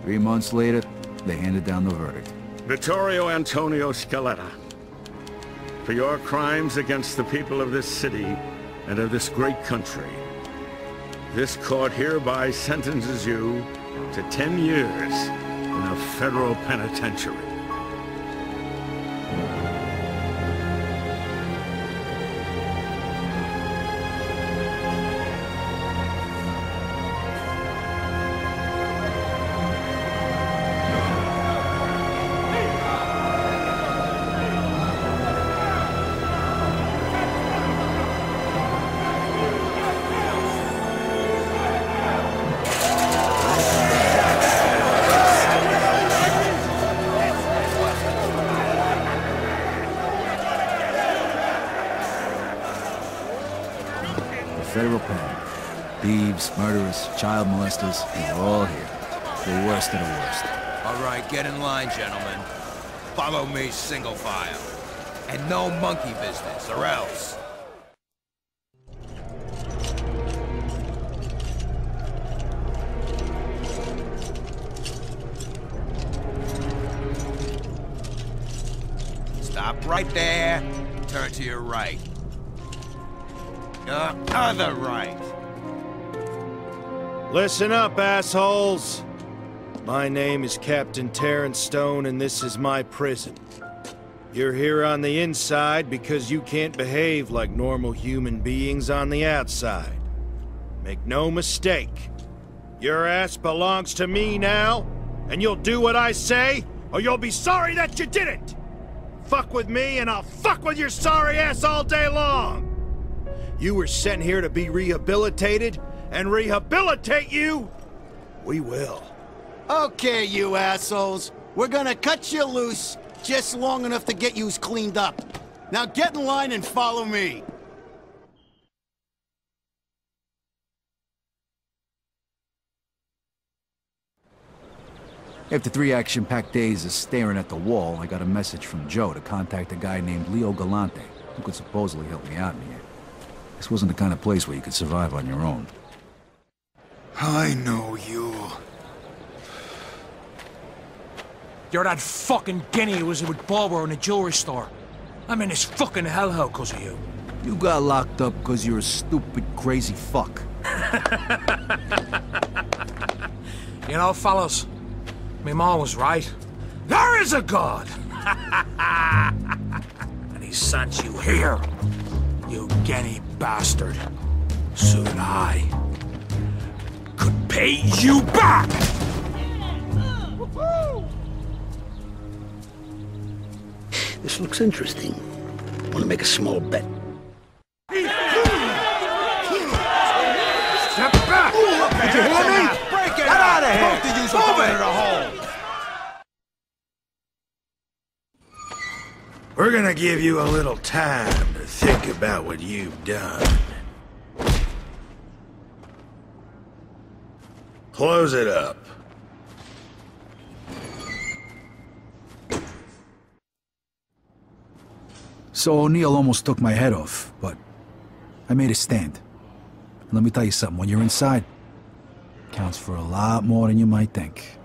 3 months later, they handed down the verdict. Vittorio Antonio Scaletta, for your crimes against the people of this city and of this great country, this court hereby sentences you to 10 years in a federal penitentiary. Murderers, child molesters, they were all here. The worst of the worst. All right, get in line, gentlemen. Follow me single file. And no monkey business, or else. Stop right there. Turn to your right. Your other right. Listen up, assholes! My name is Captain Terrence Stone, and this is my prison. You're here on the inside because you can't behave like normal human beings on the outside. Make no mistake, your ass belongs to me now, and you'll do what I say, or you'll be sorry that you did it! Fuck with me, and I'll fuck with your sorry ass all day long! You were sent here to be rehabilitated, and rehabilitate you, we will. Okay, you assholes. We're gonna cut you loose just long enough to get you cleaned up. Now get in line and follow me. After 3 action-packed days of staring at the wall, I got a message from Joe to contact a guy named Leo Galante, who could supposedly help me out in here. This wasn't the kind of place where you could survive on your own. I know you. You're that fucking guinea who was with Barbaro in the jewelry store. I'm in this fucking hellhole because of you. You got locked up because you're a stupid, crazy fuck. You know, fellas, me mom was right. There is a God! And he sent you here, you guinea bastard. Soon I could pay you back! This looks interesting. Want to make a small bet? Step back! Did you hear me? Break it! Get out of here! Both of you's going to the hole! We're gonna give you a little time to think about what you've done. Close it up. So O'Neill almost took my head off, but I made a stand. And let me tell you something, when you're inside, it counts for a lot more than you might think.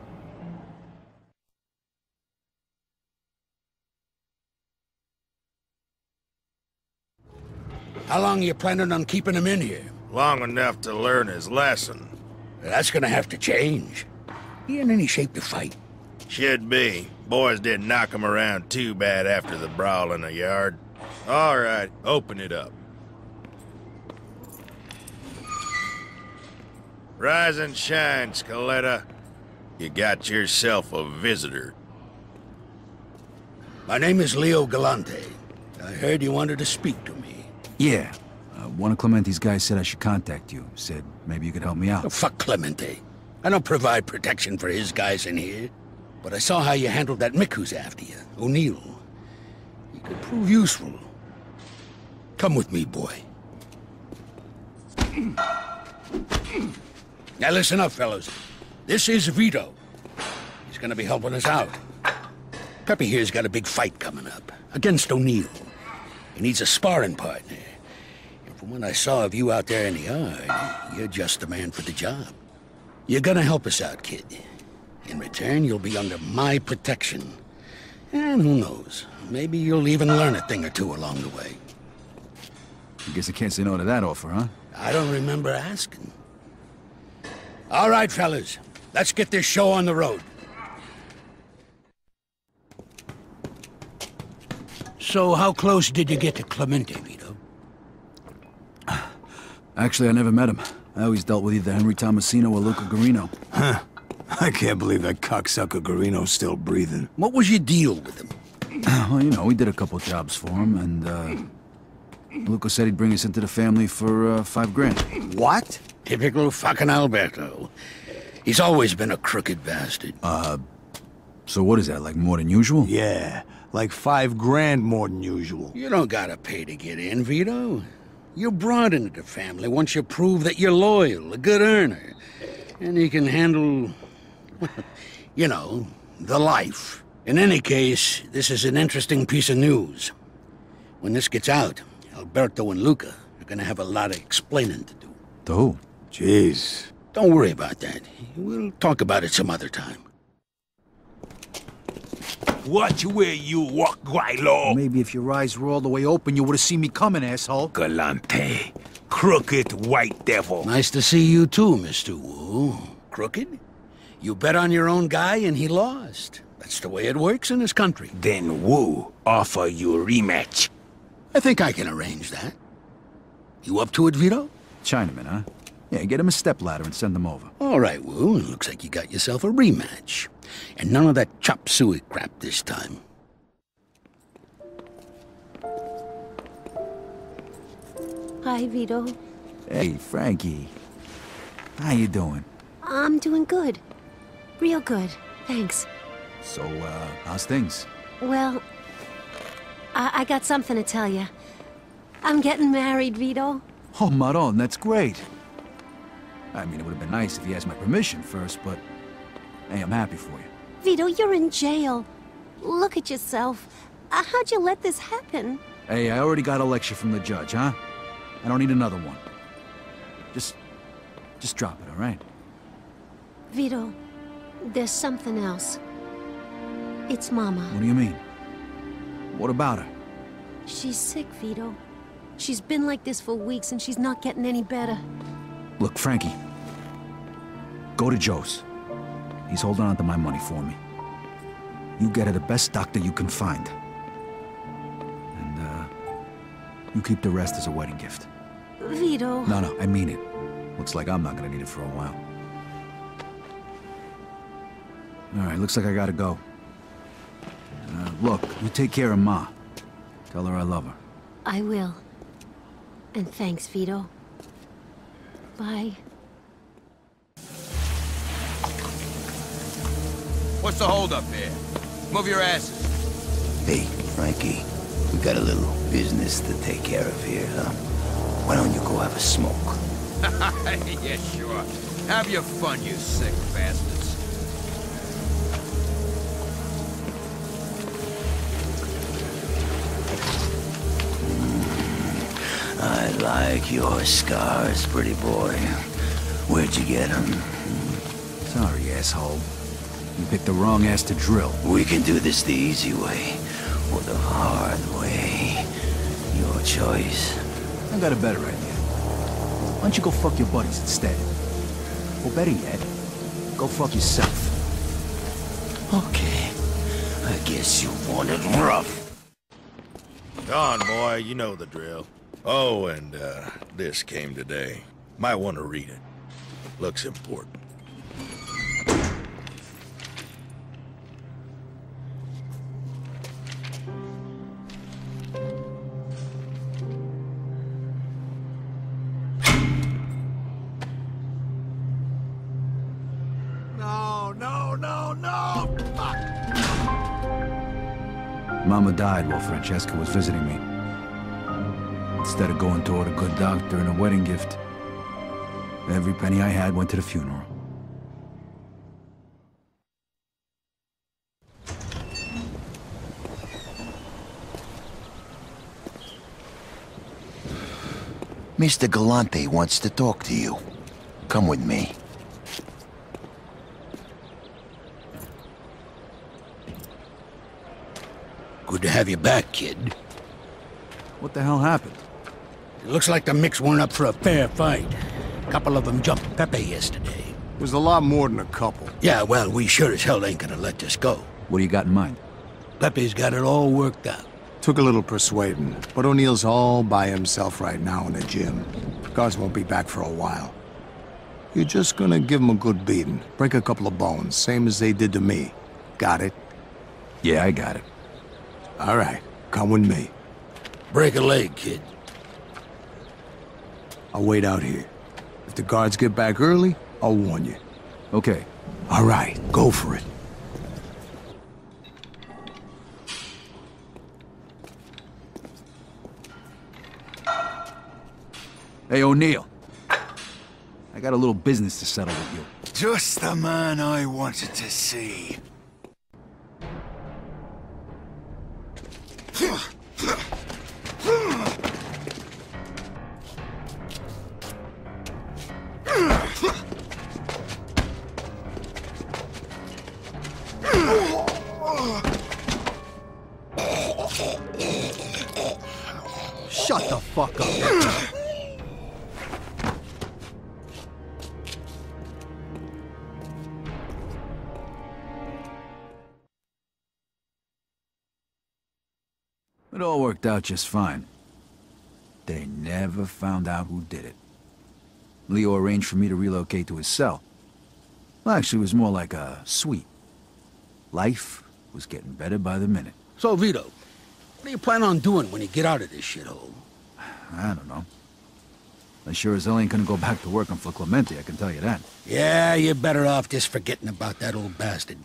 How long are you planning on keeping him in here? Long enough to learn his lesson. That's gonna have to change. He in any shape to fight. Should be. Boys didn't knock him around too bad after the brawl in the yard. All right, open it up. Rise and shine, Scaletta. You got yourself a visitor. My name is Leo Galante. I heard you wanted to speak to me. Yeah. One of Clemente's guys said I should contact you. Said maybe you could help me out. Oh, fuck Clemente. I don't provide protection for his guys in here. But I saw how you handled that Mick who's after you, O'Neill. You could prove useful. Come with me, boy. Now listen up, fellas. This is Vito. He's gonna be helping us out. Pepe here's got a big fight coming up against O'Neill. He needs a sparring partner. And from what I saw of you out there in the yard, you're just the man for the job. You're gonna help us out, kid. In return, you'll be under my protection. And who knows, maybe you'll even learn a thing or two along the way. I guess I can't say no to that offer, huh? I don't remember asking. All right, fellas. Let's get this show on the road. So, how close did you get to Clemente, Vito? Actually, I never met him. I always dealt with either Henry Tomasino or Luca Gurino. Huh. I can't believe that cocksucker Gurino's still breathing. What was your deal with him? Well, you know, we did a couple jobs for him, and, Luca said he'd bring us into the family for, $5,000. What? Typical fucking Alberto. He's always been a crooked bastard. So what is that, like more than usual? Yeah, like $5,000 more than usual. You don't gotta pay to get in, Vito. You're brought into the family once you prove that you're loyal, a good earner. And you can handle, you know, the life. In any case, this is an interesting piece of news. When this gets out, Alberto and Luca are gonna have a lot of explaining to do. To who? Jeez. Don't worry about that. We'll talk about it some other time. Watch where you walk, Guaylo. Maybe if your eyes were all the way open, you would have seen me coming, asshole. Galante. Crooked white devil. Nice to see you too, Mr. Wu. Crooked? You bet on your own guy and he lost. That's the way it works in this country. Then Wu offer you a rematch. I think I can arrange that. You up to it, Vito? Chinaman, huh? Yeah, get him a stepladder and send them over. All right, Wu. Looks like you got yourself a rematch. And none of that chop suey crap this time. Hi, Vito. Hey, Frankie. How you doing? I'm doing good. Real good, thanks. So, how's things? Well, I got something to tell you. I'm getting married, Vito. Oh, Maron, that's great. I mean, it would have been nice if you asked my permission first, but... hey, I'm happy for you. Vito, you're in jail. Look at yourself. How'd you let this happen? Hey, I already got a lecture from the judge, huh? I don't need another one. Just drop it, all right? Vito, there's something else. It's Mama. What do you mean? What about her? She's sick, Vito. She's been like this for weeks, and she's not getting any better. Look, Frankie, go to Joe's. He's holding on to my money for me. You get her the best doctor you can find. And, you keep the rest as a wedding gift. Vito... No, I mean it. Looks like I'm not gonna need it for a while. All right, looks like I gotta go. Look, you take care of Ma. Tell her I love her. I will. And thanks, Vito. Bye. What's the holdup here? Move your asses. Hey, Frankie, we got a little business to take care of here, huh? Why don't you go have a smoke? Yeah, sure. Have your fun, you sick bastards. I like your scars, pretty boy. Where'd you get them? Sorry, asshole. You picked the wrong ass to drill. We can do this the easy way, or the hard way. Your choice. I got a better idea. Why don't you go fuck your buddies instead? Or better yet, go fuck yourself. Okay. I guess you want it rough. Don, boy, you know the drill. Oh, and, this came today. Might want to read it. Looks important. No! Fuck! Mama died while Francesca was visiting me. Instead of going toward a good doctor and a wedding gift, every penny I had went to the funeral. Mr. Galante wants to talk to you. Come with me. Good to have you back, kid. What the hell happened? It looks like the mix weren't up for a fair fight. A couple of them jumped Pepe yesterday. It was a lot more than a couple. Yeah, well, we sure as hell ain't gonna let this go. What do you got in mind? Pepe's got it all worked out. Took a little persuading, but O'Neill's all by himself right now in the gym. Guards won't be back for a while. You're just gonna give him a good beating. Break a couple of bones, same as they did to me. Got it? Yeah, I got it. All right, come with me. Break a leg, kid. I'll wait out here. If the guards get back early, I'll warn you. Okay. All right, go for it. Hey, O'Neill. I got a little business to settle with you. Just the man I wanted to see. Shut the fuck up. It all worked out just fine. They never found out who did it. Leo arranged for me to relocate to his cell. Well, actually, it was more like a suite. Life was getting better by the minute. So, Vito, what do you plan on doing when you get out of this shithole? I don't know. I sure as hell ain't gonna go back to work on for Clemente, I can tell you that. Yeah, you're better off just forgetting about that old bastard.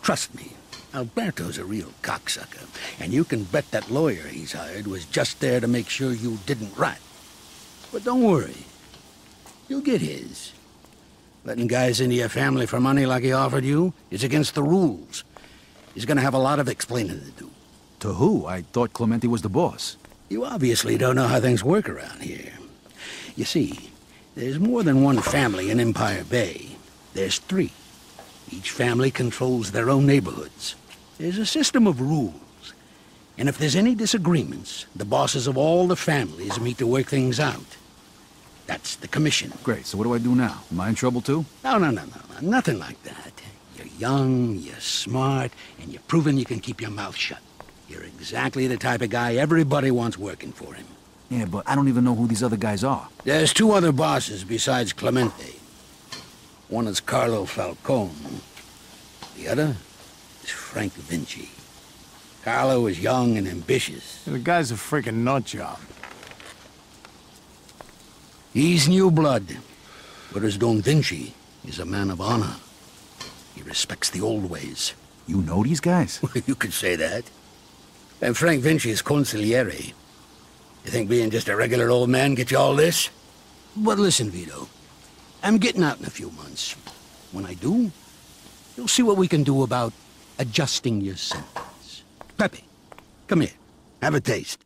Trust me. Alberto's a real cocksucker, and you can bet that lawyer he's hired was just there to make sure you didn't rot. But don't worry. You'll get his. Letting guys into your family for money like he offered you is against the rules. He's gonna have a lot of explaining to do. To who? I thought Clemente was the boss. You obviously don't know how things work around here. You see, there's more than one family in Empire Bay. There's three. Each family controls their own neighborhoods. There's a system of rules, and if there's any disagreements, the bosses of all the families meet to work things out. That's the commission. Great, so what do I do now? Am I in trouble too? No, nothing like that. You're young, you're smart, and you've proven you can keep your mouth shut. You're exactly the type of guy everybody wants working for him. Yeah, but I don't even know who these other guys are. There's two other bosses besides Clemente. One is Carlo Falcone. The other is Frank Vinci. Carlo is young and ambitious. The guy's a freaking nutjob. He's new blood, whereas Don Vinci is a man of honor. He respects the old ways. You know these guys? You could say that. And Frank Vinci is consigliere. You think being just a regular old man gets you all this? But listen, Vito. I'm getting out in a few months. When I do, you'll see what we can do about adjusting your sentence. Pepe, come here. Have a taste.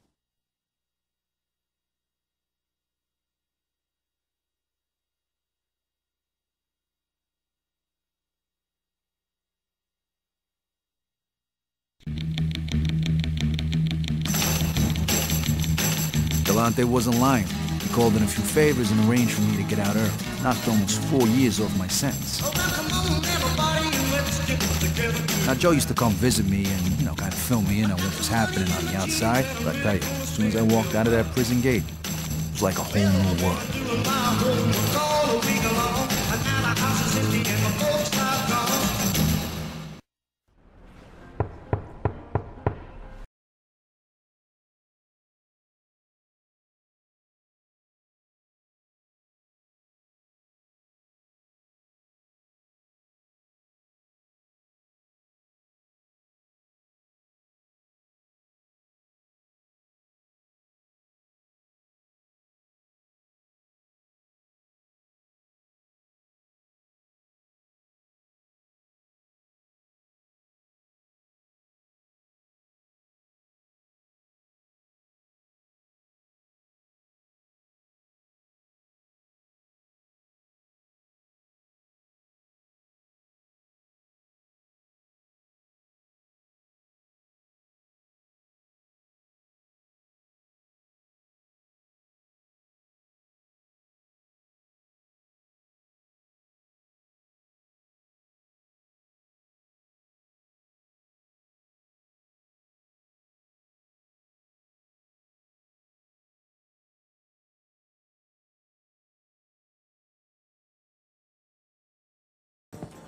Galante wasn't lying. Called in a few favors and arranged for me to get out early. Knocked almost 4 years off my sentence. Now, Joe used to come visit me and, you know, kind of fill me in on what was happening on the outside. But I tell you, as soon as I walked out of that prison gate, it was like a whole new world.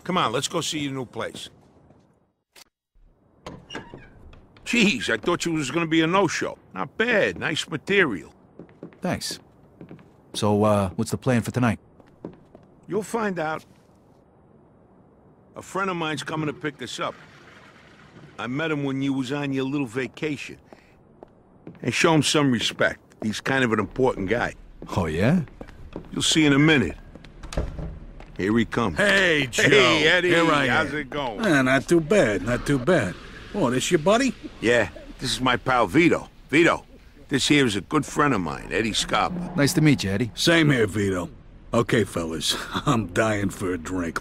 Come on, let's go see your new place. Jeez, I thought you was gonna be a no-show. Not bad, nice material. Thanks. So, what's the plan for tonight? You'll find out. A friend of mine's coming to pick us up. I met him when you was on your little vacation. And show him some respect. He's kind of an important guy. Oh, yeah? You'll see in a minute. Here he comes. Hey, Joe. Hey, Eddie. Here I am. How's it going? Not too bad, not too bad. Oh, this your buddy? Yeah, this is my pal Vito. Vito, this here is a good friend of mine, Eddie Scarpa. Nice to meet you, Eddie. Same here, Vito. Okay, fellas, I'm dying for a drink.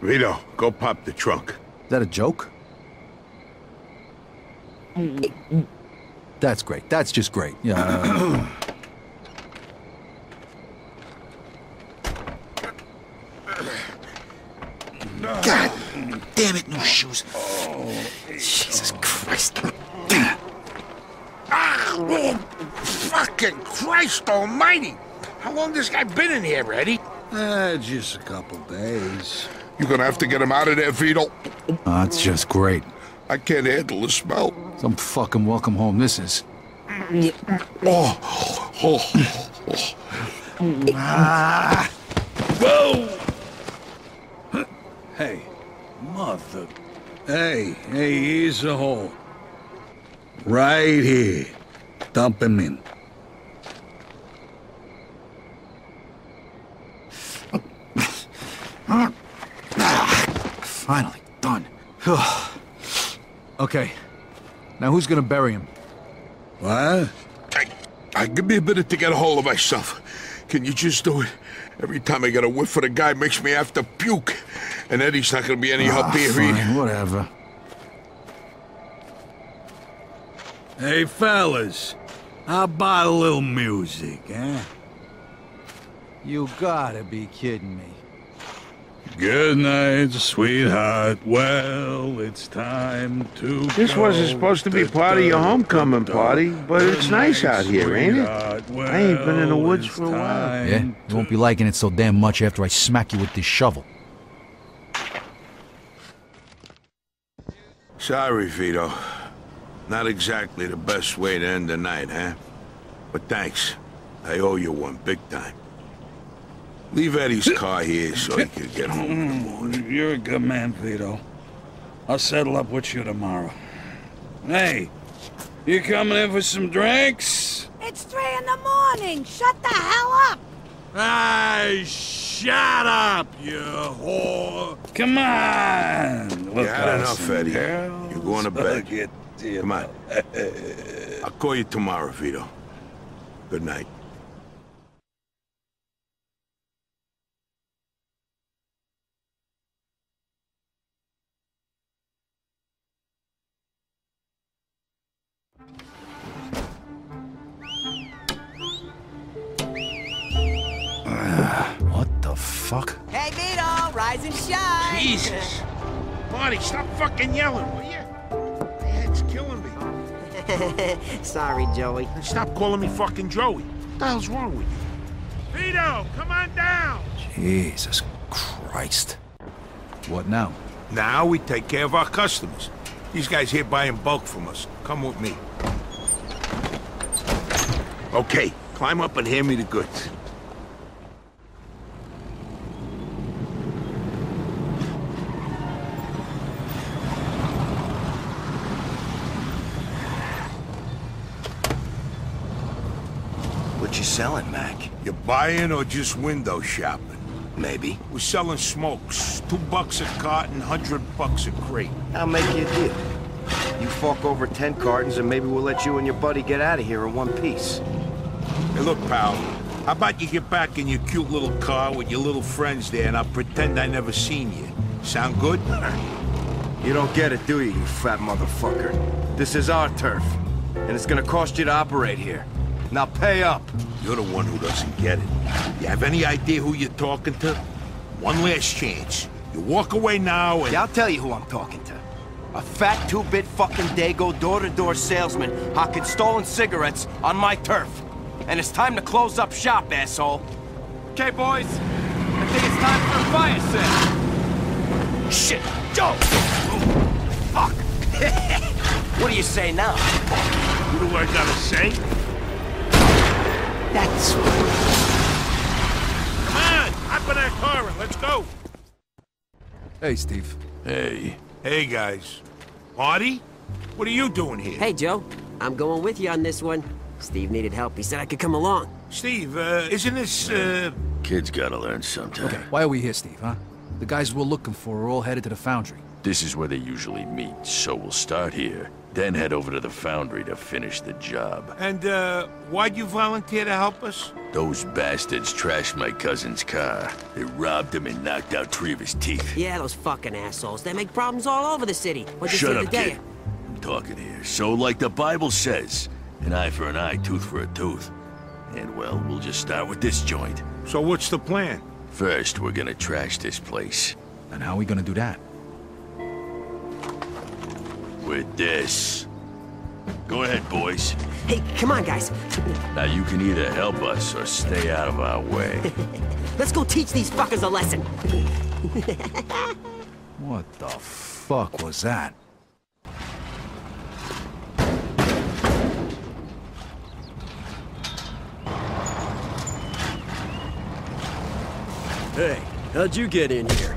Vito, go pop the trunk. Is that a joke? That's great. That's just great. Yeah. God damn it, new shoes. Jesus Christ. Fucking Christ almighty! How long this guy been in here, Eddie? Just a couple days. You're gonna have to get him out of there, Vito. That's just great. I can't handle the smell. Some fucking welcome home this is. Whoa! Hey, mother. Hey, here's the hole. Right here. Dump him in. Finally done. Okay. Now who's gonna bury him? What? Give me a minute to get a hold of myself. Can you just do it? Every time I get a whiff of the guy, makes me have to puke. and Eddie's not going to be any help here. Fine, whatever. Hey, fellas. How about a little music, eh? You gotta be kidding me. Good night, sweetheart. Well, it's time to This wasn't supposed to be part of your homecoming party, but it's nice out here, ain't it? Well, I ain't been in the woods for a while. Yeah, you won't be liking it so damn much after I smack you with this shovel. Sorry, Vito. Not exactly the best way to end the night, huh? But thanks. I owe you one big time. Leave Eddie's car here so he can get home in the morning. You're a good man, Vito. I'll settle up with you tomorrow. Hey, you coming in for some drinks? It's 3 in the morning. Shut the hell up. Hey, shut up, you whore. Come on. Look, you had enough, Eddie. Girls. You're going to bed. Come on. I'll call you tomorrow, Vito. Good night. What the fuck? Hey, Vito! Rise and shine! Jesus! Marty, stop fucking yelling, will you? Sorry, Joey. Stop calling me fucking Joey. What the hell's wrong with you? Vito, come on down! Jesus Christ. What now? Now we take care of our customers. These guys here buy in bulk from us. Come with me. Okay, climb up and hand me the goods. What you selling, Mac? You buying or just window shopping? Maybe. We're selling smokes. $2 a carton, $100 a crate. I'll make you a deal. You fork over 10 cartons and maybe we'll let you and your buddy get out of here in one piece. Hey, look, pal. How about you get back in your cute little car with your little friends there and I'll pretend I never seen you. Sound good? You don't get it, do you, you fat motherfucker? This is our turf, and it's gonna cost you to operate here. Now pay up. You're the one who doesn't get it. You have any idea who you're talking to? One last chance. You walk away now and... Yeah, I'll tell you who I'm talking to. A fat two-bit fucking dago door-to-door salesman hawking stolen cigarettes on my turf. And it's time to close up shop, asshole. Okay, boys. I think it's time for a fire sale. Shit. Joe! Fuck. What do you say now? What do I gotta say? That's what. Come on, hop in that car and let's go. Hey, Steve. Hey. Hey, guys. Marty, what are you doing here? Hey, Joe. I'm going with you on this one. Steve needed help. He said I could come along. Steve, isn't this, Kids gotta learn sometime. Okay, why are we here, Steve, huh? The guys we're looking for are all headed to the foundry. This is where they usually meet, so we'll start here. Then head over to the foundry to finish the job. And, why'd you volunteer to help us? Those bastards trashed my cousin's car. They robbed him and knocked out 3 of his teeth. Yeah, those fucking assholes. They make problems all over the city. Shut up, kid. I'm talking here. So, like the Bible says, an eye for an eye, tooth for a tooth. And, well, we'll just start with this joint. So what's the plan? First, we're gonna trash this place. And how are we gonna do that? With this. Go ahead, boys. Hey, come on, guys. Now you can either help us or stay out of our way. Let's go teach these fuckers a lesson. What the fuck was that? Hey, how'd you get in here?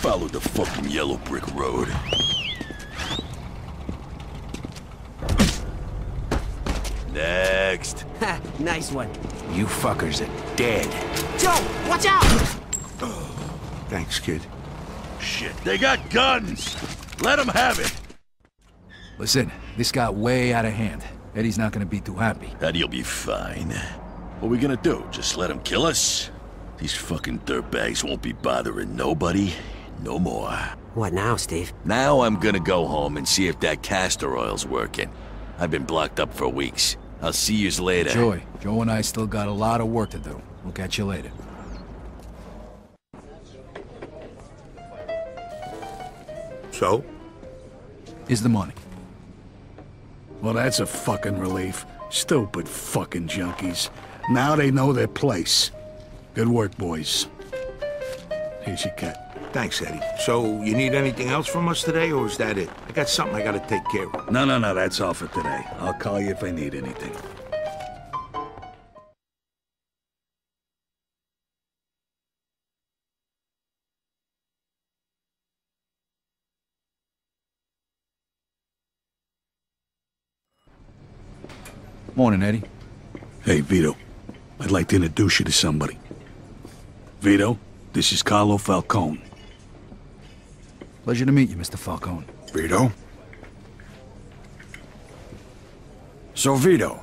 Followed the fucking yellow brick road. Next. Ha, nice one. You fuckers are dead. Joe, watch out! Thanks, kid. Shit, they got guns! Let them have it! Listen, this got way out of hand. Eddie's not gonna be too happy. Eddie'll be fine. What are we gonna do? Just let him kill us? These fucking dirtbags won't be bothering nobody no more. What now, Steve? Now I'm gonna go home and see if that castor oil's working. I've been blocked up for weeks. I'll see yous later. Joy, Joe and I still got a lot of work to do. We'll catch you later. So? Is the money. Well, that's a fucking relief. Stupid fucking junkies. Now they know their place. Good work, boys. Here's your cat. Thanks, Eddie. So, you need anything else from us today, or is that it? I got something I gotta take care of. No, that's all for today. I'll call you if I need anything. Morning, Eddie. Hey, Vito. I'd like to introduce you to somebody. Vito, this is Carlo Falcone. Pleasure to meet you, Mr. Falcone. Vito? So, Vito,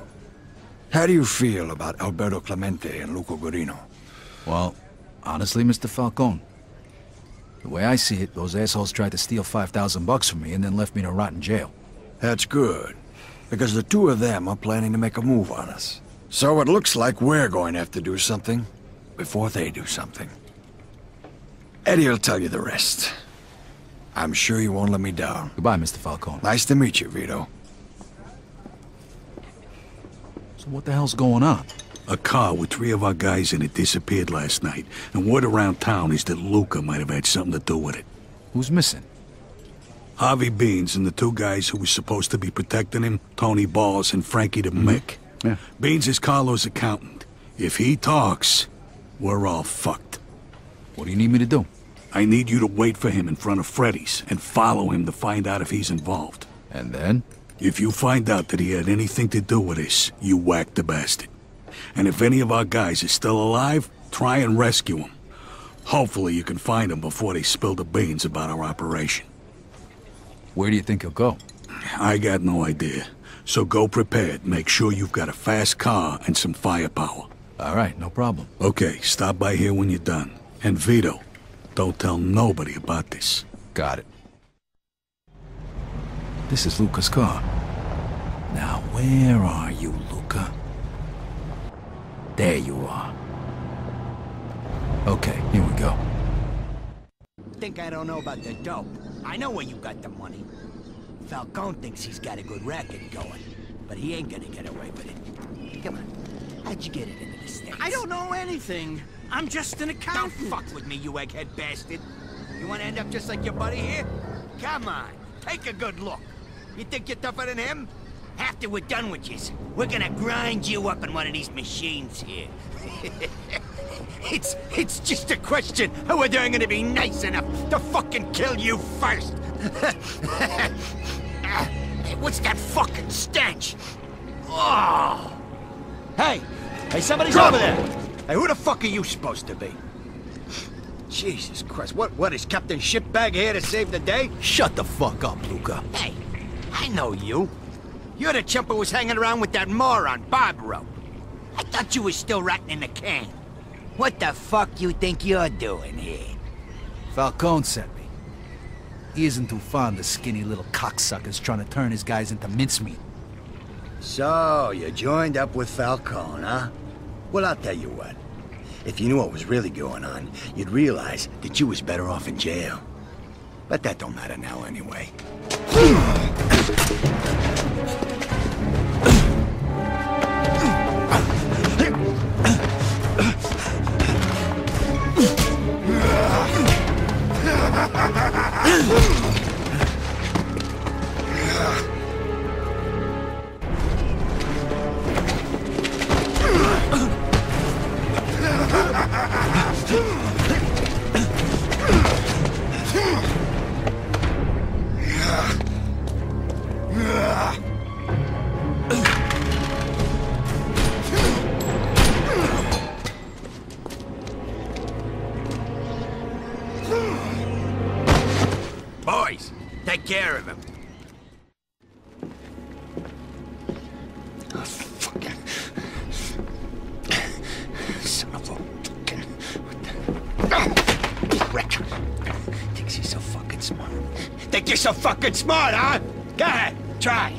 how do you feel about Alberto Clemente and Luca Gurino? Well, honestly, Mr. Falcone, the way I see it, those assholes tried to steal 5,000 bucks from me and then left me to rot in jail. That's good, because the two of them are planning to make a move on us. So it looks like we're going to have to do something before they do something. Eddie will tell you the rest. I'm sure you won't let me down. Goodbye, Mr. Falcone. Nice to meet you, Vito. So what the hell's going on? A car with three of our guys in it disappeared last night, and word around town is that Luca might have had something to do with it. Who's missing? Harvey Beans and the two guys who were supposed to be protecting him, Tony Balls and Frankie the Mick. Yeah. Beans is Carlo's accountant. If he talks, we're all fucked. What do you need me to do? I need you to wait for him in front of Freddy's and follow him to find out if he's involved. And then? If you find out that he had anything to do with this, you whack the bastard. And if any of our guys is still alive, try and rescue him. Hopefully you can find him before they spill the beans about our operation. Where do you think he'll go? I got no idea. So go prepared. Make sure you've got a fast car and some firepower. All right, no problem. Okay, stop by here when you're done. And Vito, don't tell nobody about this. Got it. This is Luca's car. Now, where are you, Luca? There you are. Okay, here we go. Think I don't know about the dope. I know where you got the money. Falcone thinks he's got a good racket going, but he ain't gonna get away with it. Come on, how'd you get it into the States? I don't know anything. I'm just an accountant. Don't fuck with me, you egghead bastard. You want to end up just like your buddy here? Come on, take a good look. You think you're tougher than him? After we're done with you, we're gonna grind you up in one of these machines here. It's just a question of whether I'm gonna be nice enough to fucking kill you first. Hey, what's that fucking stench? Oh. Hey, somebody's over there. Hey, who the fuck are you supposed to be? Jesus Christ, what is Captain Shitbag here to save the day? Shut the fuck up, Luca. Hey, I know you. You're the chump who was hanging around with that moron, Barbaro. I thought you were still rotting in the can. What the fuck you think you're doing here? Falcone sent me. He isn't too fond of skinny little cocksuckers trying to turn his guys into mincemeat. So, you joined up with Falcone, huh? Well, I'll tell you what. If you knew what was really going on, you'd realize that you was better off in jail. But that don't matter now anyway. directions. Thinks he's so fucking smart. Think you're so fucking smart, huh? Go ahead, try.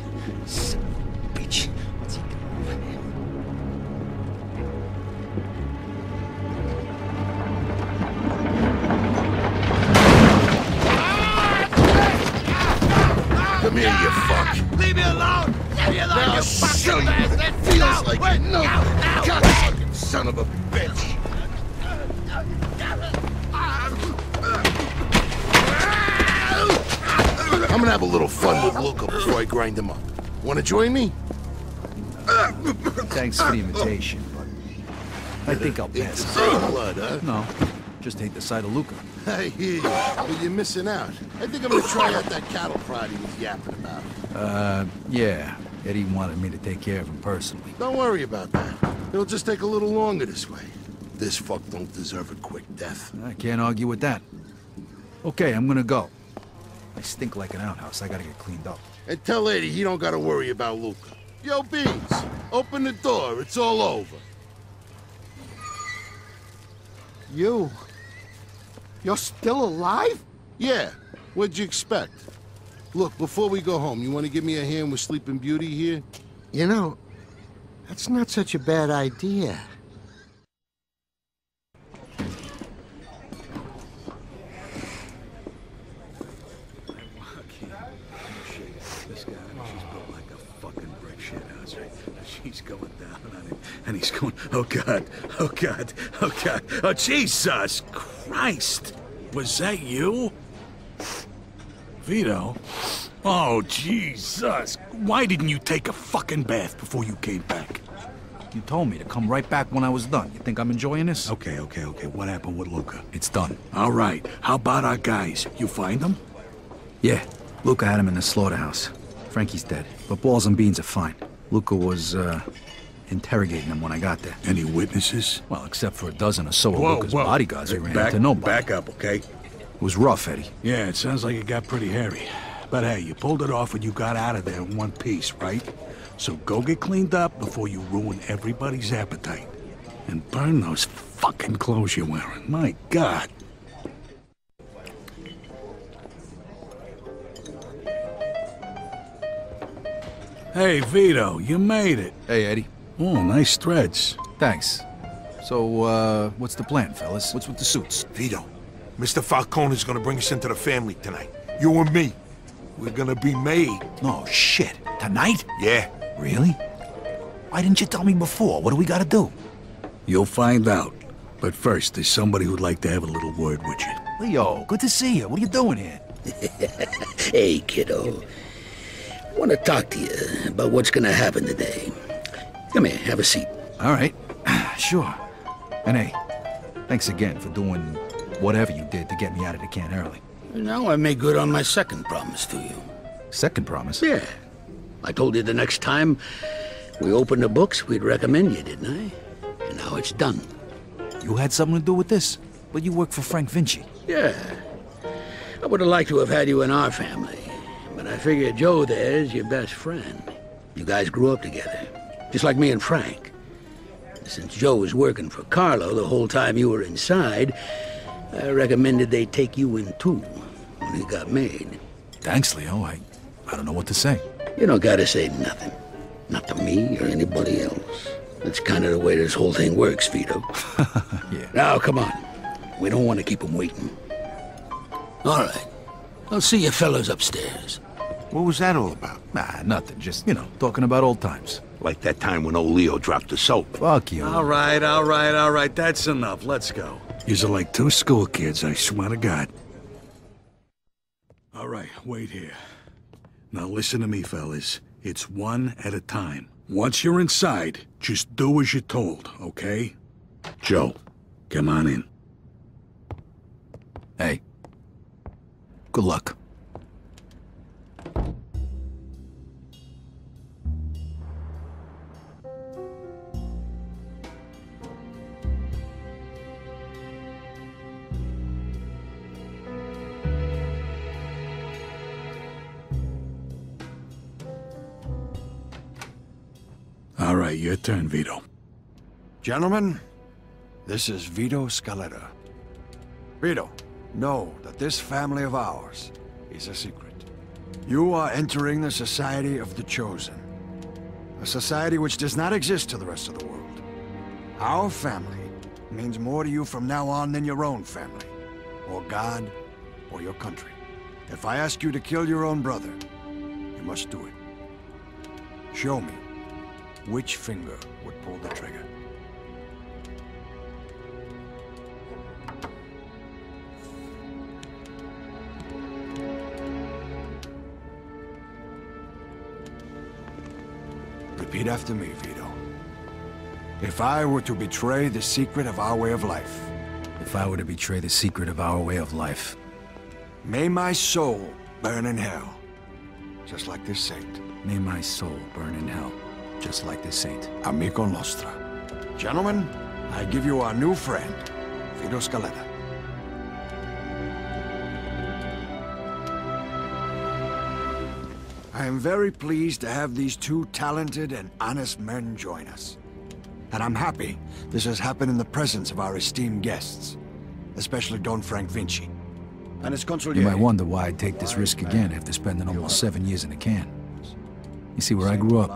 Son of a bitch. What's he doing over there? Come here, you fuck. Leave me alone. Leave me alone, now you fucking bastard. It feels like you know that. Godfucking son of a bitch. I'm gonna have a little fun with Luca before I grind him up. Wanna join me? Thanks for the invitation, but I think I'll pass. Blood, huh? No, just hate the sight of Luca. I hear you, but you're missing out. I think I'm gonna try out that cattle prod he was yapping about. Yeah. Eddie wanted me to take care of him personally. Don't worry about that. It'll just take a little longer this way. This fuck don't deserve a quick death. I can't argue with that. Okay, I'm gonna go. I stink like an outhouse. I gotta get cleaned up. And tell Eddie he don't gotta worry about Luca. Yo, Beans, open the door. It's all over. You're still alive? Yeah. What'd you expect? Look, before we go home, you wanna give me a hand with Sleeping Beauty here? You know, that's not such a bad idea. He's going down on it, and he's going, oh God, oh God, oh God, oh Jesus Christ! Was that you? Vito? Oh Jesus! Why didn't you take a fucking bath before you came back? You told me to come right back when I was done. You think I'm enjoying this? Okay. What happened with Luca? It's done. All right, how about our guys? You find them? Yeah, Luca had him in the slaughterhouse. Frankie's dead, but Balls and Beans are fine. Luca was, interrogating him when I got there. Any witnesses? Well, except for a dozen or so of Luca's bodyguards, they ran into nobody. Back up, okay? It was rough, Eddie. Yeah, it sounds like it got pretty hairy. But hey, you pulled it off and you got out of there in one piece, right? So go get cleaned up before you ruin everybody's appetite. And burn those fucking clothes you're wearing. My God. Hey, Vito, you made it. Hey, Eddie. Oh, nice threads. Thanks. So, what's the plan, fellas? What's with the suits? Vito, Mr. Falcone is gonna bring us into the family tonight. You and me. We're gonna be made. Oh, shit. Tonight? Yeah. Really? Why didn't you tell me before? What do we gotta do? You'll find out. But first, there's somebody who'd like to have a little word with you. Leo, good to see you. What are you doing here? Hey, kiddo. I want to talk to you about what's going to happen today. Come here, have a seat. All right, sure. And hey, thanks again for doing whatever you did to get me out of the can early. Now I made good on my second promise to you. Second promise? Yeah. I told you the next time we opened the books, we'd recommend you, didn't I? And now it's done. You had something to do with this, but you worked for Frank Vinci. Yeah. I would have liked to have had you in our family. But I figure Joe there is your best friend. You guys grew up together, just like me and Frank. Since Joe was working for Carlo the whole time you were inside, I recommended they take you in too, when he got made. Thanks, Leo. I don't know what to say. You don't gotta say nothing. Not to me or anybody else. That's kind of the way this whole thing works, Vito. Yeah. Now, come on. We don't want to keep him waiting. All right. I'll see you fellows upstairs. What was that all about? Nah, nothing. Just, you know, talking about old times. Like that time when old Leo dropped the soap. Fuck you. All right. That's enough. Let's go. These are like two school kids, I swear to God. All right, wait here. Now listen to me, fellas. It's one at a time. Once you're inside, just do as you're told, okay? Joe, come on in. Hey. Good luck. All right, your turn, Vito. Gentlemen, this is Vito Scaletta. Vito, Know that this family of ours is a secret. You are entering the Society of the Chosen. A society which does not exist to the rest of the world. Our family means more to you from now on than your own family, or God, or your country. If I ask you to kill your own brother, you must do it. Show me which finger would pull the trigger. Repeat after me, Vito. If I were to betray the secret of our way of life. If I were to betray the secret of our way of life. May my soul burn in hell, just like this saint. May my soul burn in hell, just like this saint. Amico nostra. Gentlemen, I give you our new friend, Vito Scaletta. I am very pleased to have these two talented and honest men join us. And I'm happy this has happened in the presence of our esteemed guests, especially Don Frank Vinci. And his consigliere. You might wonder why I'd take this risk again after spending almost 7 years in a can. You see, where I grew up,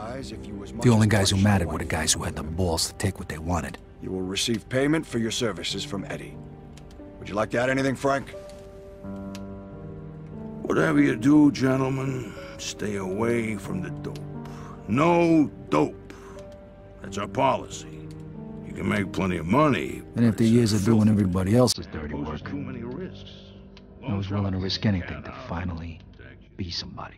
the only guys who mattered were the guys who had the balls to take what they wanted. You will receive payment for your services from Eddie. Would you like to add anything, Frank? Whatever you do, gentlemen, stay away from the dope. No dope. That's our policy. You can make plenty of money. And after years of doing everybody else's dirty work, I was willing to risk anything to finally be somebody.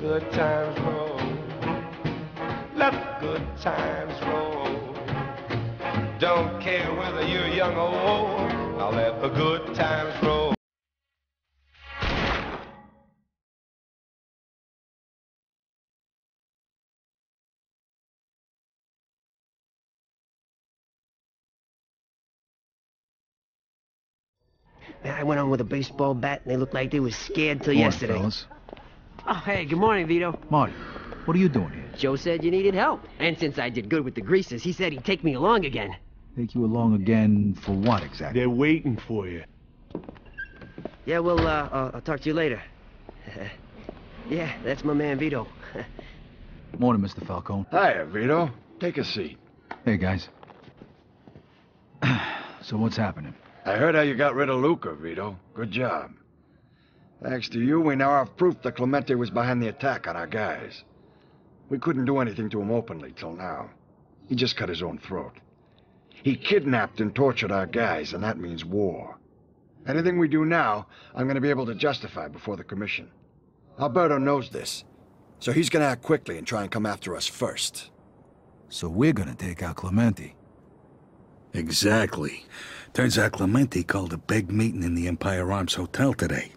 Good times roll, let the good times roll. Don't care whether you're young or old, I'll let the good times roll. Man, I went on with a baseball bat and they looked like they were scared till yesterday. Fellas. Oh, hey, good morning, Vito. Marty, what are you doing here? Joe said you needed help. And since I did good with the greases, he said he'd take me along again. Take you along again for what, exactly? They're waiting for you. Yeah, well, I'll talk to you later. Yeah, that's my man, Vito. Morning, Mr. Falcone. Hiya, Vito. Take a seat. Hey, guys. So what's happening? I heard how you got rid of Luca, Vito. Good job. Thanks to you, we now have proof that Clemente was behind the attack on our guys. We couldn't do anything to him openly till now. He just cut his own throat. He kidnapped and tortured our guys, and that means war. Anything we do now, I'm going to be able to justify before the commission. Alberto knows this, so he's going to act quickly and try and come after us first. So we're going to take out Clemente. Exactly. Turns out Clemente called a big meeting in the Empire Arms Hotel today.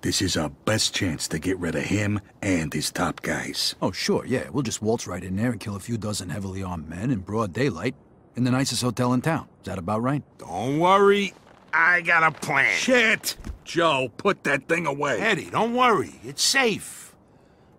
This is our best chance to get rid of him and his top guys. Oh, sure, yeah. We'll just waltz right in there and kill a few dozen heavily armed men in broad daylight in the nicest hotel in town. Is that about right? Don't worry. I got a plan. Shit! Joe, put that thing away. Eddie, don't worry. It's safe.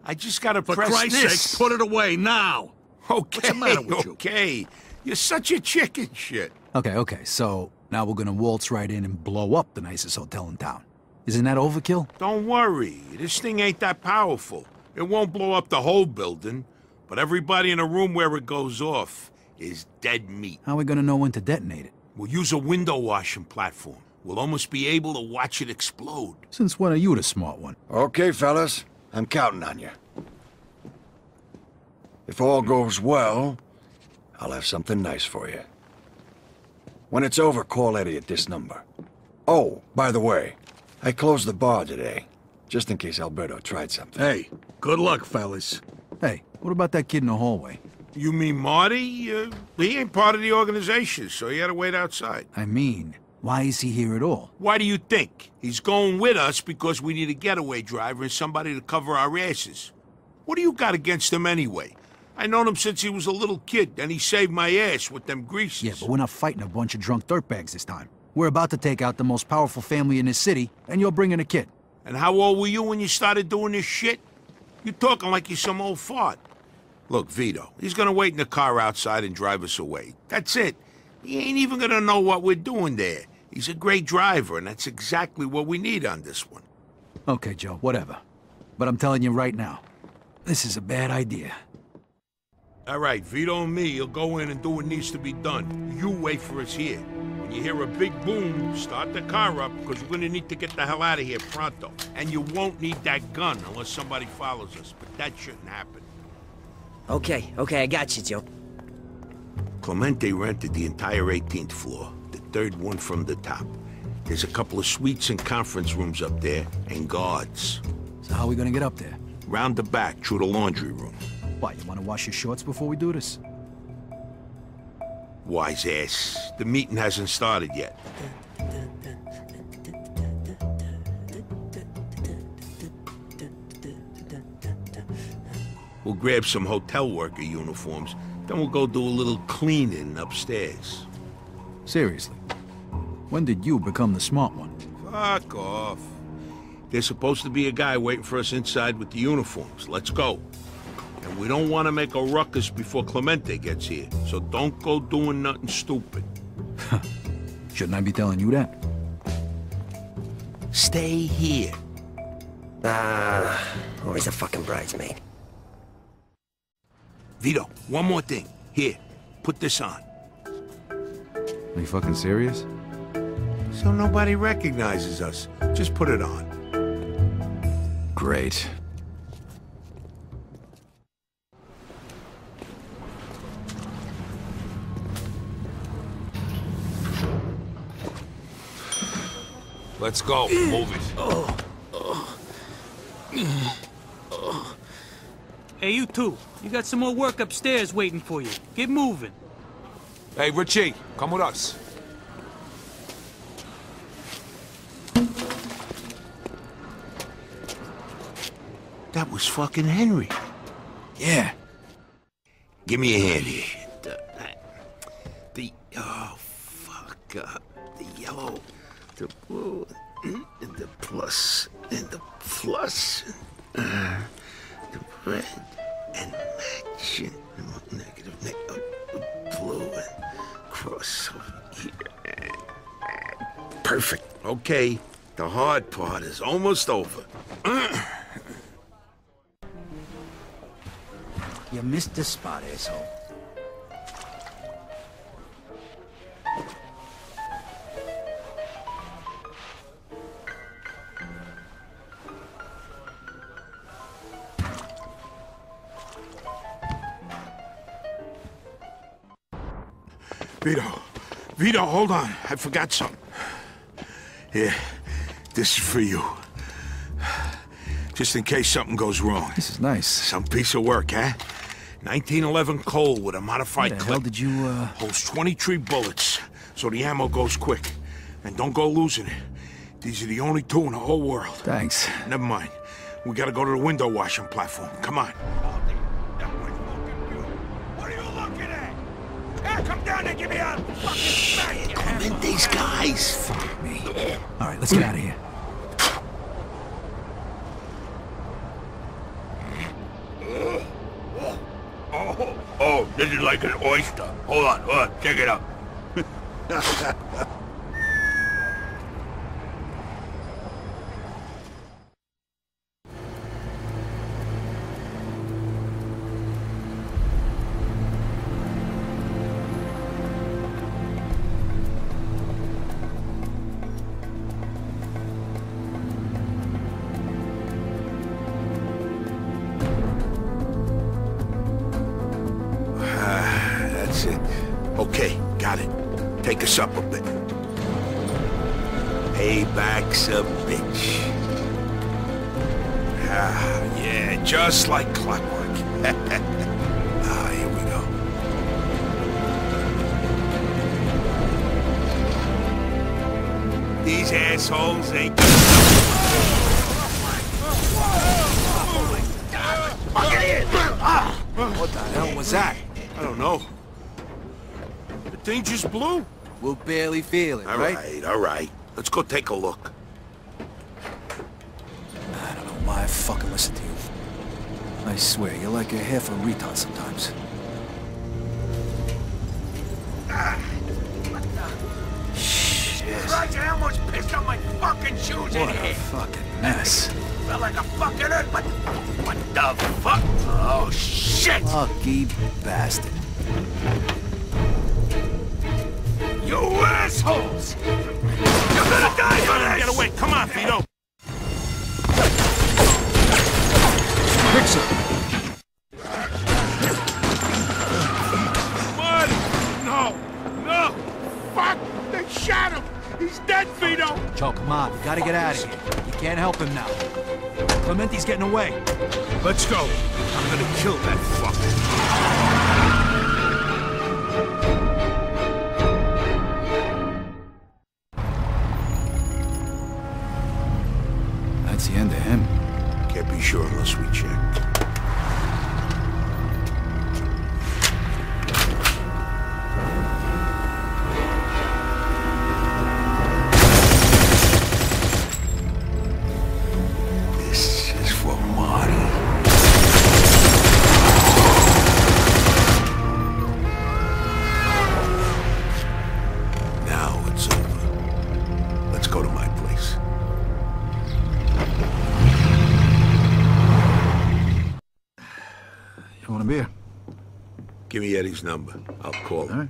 I just gotta press this. For Christ's sake, put it away now! Okay, what's the matter with you? Okay. You're such a chicken shit. Okay, so now we're gonna waltz right in and blow up the nicest hotel in town. Isn't that overkill? Don't worry. This thing ain't that powerful. It won't blow up the whole building, but everybody in the room where it goes off is dead meat. How are we gonna know when to detonate it? We'll use a window washing platform. We'll almost be able to watch it explode. Since when are you the smart one? Okay, fellas. I'm counting on you. If all goes well, I'll have something nice for you. When it's over, call Eddie at this number. Oh, by the way, I closed the bar today, just in case Alberto tried something. Hey, good luck, fellas. Hey, what about that kid in the hallway? You mean Marty? He ain't part of the organization, so he had to wait outside. I mean, Why is he here at all? Why do you think? He's going with us because we need a getaway driver and somebody to cover our asses. What do you got against him anyway? I known him since he was a little kid, and he saved my ass with them greases. Yeah, but we're not fighting a bunch of drunk dirtbags this time. We're about to take out the most powerful family in this city, and you're bringing a kid. And how old were you when you started doing this shit? You're talking like you're some old fart. Look, Vito, he's gonna wait in the car outside and drive us away. That's it. He ain't even gonna know what we're doing there. He's a great driver, and that's exactly what we need on this one. Okay, Joe, whatever. But I'm telling you right now, this is a bad idea. All right, Vito and me, you'll go in and do what needs to be done. You wait for us here. When you hear a big boom, start the car up, because we're gonna need to get the hell out of here pronto. And you won't need that gun unless somebody follows us, but that shouldn't happen. Okay, I got you, Joe. Clemente rented the entire 18th floor, the third one from the top. There's a couple of suites and conference rooms up there, and guards. So how are we gonna get up there? Round the back, through the laundry room. What, you wanna wash your shorts before we do this? Wise ass. The meeting hasn't started yet. We'll grab some hotel worker uniforms, then we'll go do a little cleaning upstairs. Seriously, when did you become the smart one? Fuck off. There's supposed to be a guy waiting for us inside with the uniforms. Let's go. And we don't want to make a ruckus before Clemente gets here, so don't go doing nothing stupid. Shouldn't I be telling you that? Stay here. Always a fucking bridesmaid. Vito, one more thing. Here, put this on. Are you fucking serious? So nobody recognizes us. Just put it on. Great. Let's go. Move it. Hey, you two. You got some more work upstairs waiting for you. Get moving. Hey, Richie, come with us. That was fucking Henry. Yeah. Give me a hand here. Oh, fuck. The yellow, the blue, and the plus, and the plus, the red, and matching, negative, blue, and cross over here. Perfect. Okay, the hard part is almost over. You missed the spot, asshole. Vito, hold on. I forgot something. Here, this is for you. Just in case something goes wrong. This is nice. Some piece of work, huh? 1911 Colt with a modified clip. What the hell did you, Holds 23 bullets, so the ammo goes quick. And don't go losing it. These are the only two in the whole world. Thanks. Never mind. We gotta go to the window washing platform. Come on. Give me a fucking smack! Comment these guys! Fuck me. Alright, let's get out of here. Oh, this is like an oyster. Hold on, check it out. These assholes ain't gonna... I'll get in! What the hell was that? I don't know. The thing just blew. We'll barely feel it, right? All right. Let's go take a look. I don't know why I fucking listened to you. I swear, you're like a half a retard sometimes. What the... Shit. Christ, I almost pissed on my fucking shoes in here. What a fucking mess. Felt like a fucking earth, but... What the fuck? Oh, shit! Lucky bastard. You assholes! You're gonna die for this! Get away, come on, Vito! Fix it! Marty! No! Fuck! They shot him! He's dead, Vito! Joe, come on, we gotta get out of here. You can't help him now. Clemente's getting away. Let's go. I'm gonna kill that fucker. That's the end of him. Can't be sure unless we check. Give me Eddie's number. I'll call him. All right.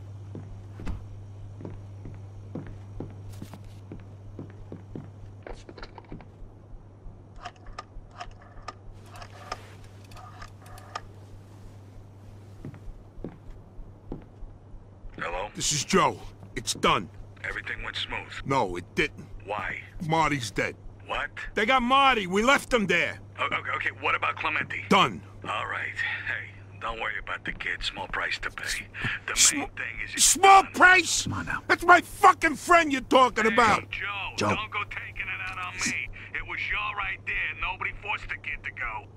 Hello? This is Joe. It's done. Everything went smooth. No, it didn't. Why? Marty's dead. What? They got Marty. We left him there. Okay, what about Clemente? Done. All right. Hey. Don't worry about the kid. Small price to pay. The main thing is... Small price? Come on now. That's my fucking friend you're talking about. Joe, don't go taking it out on me. It was your idea. Nobody forced the kid to go.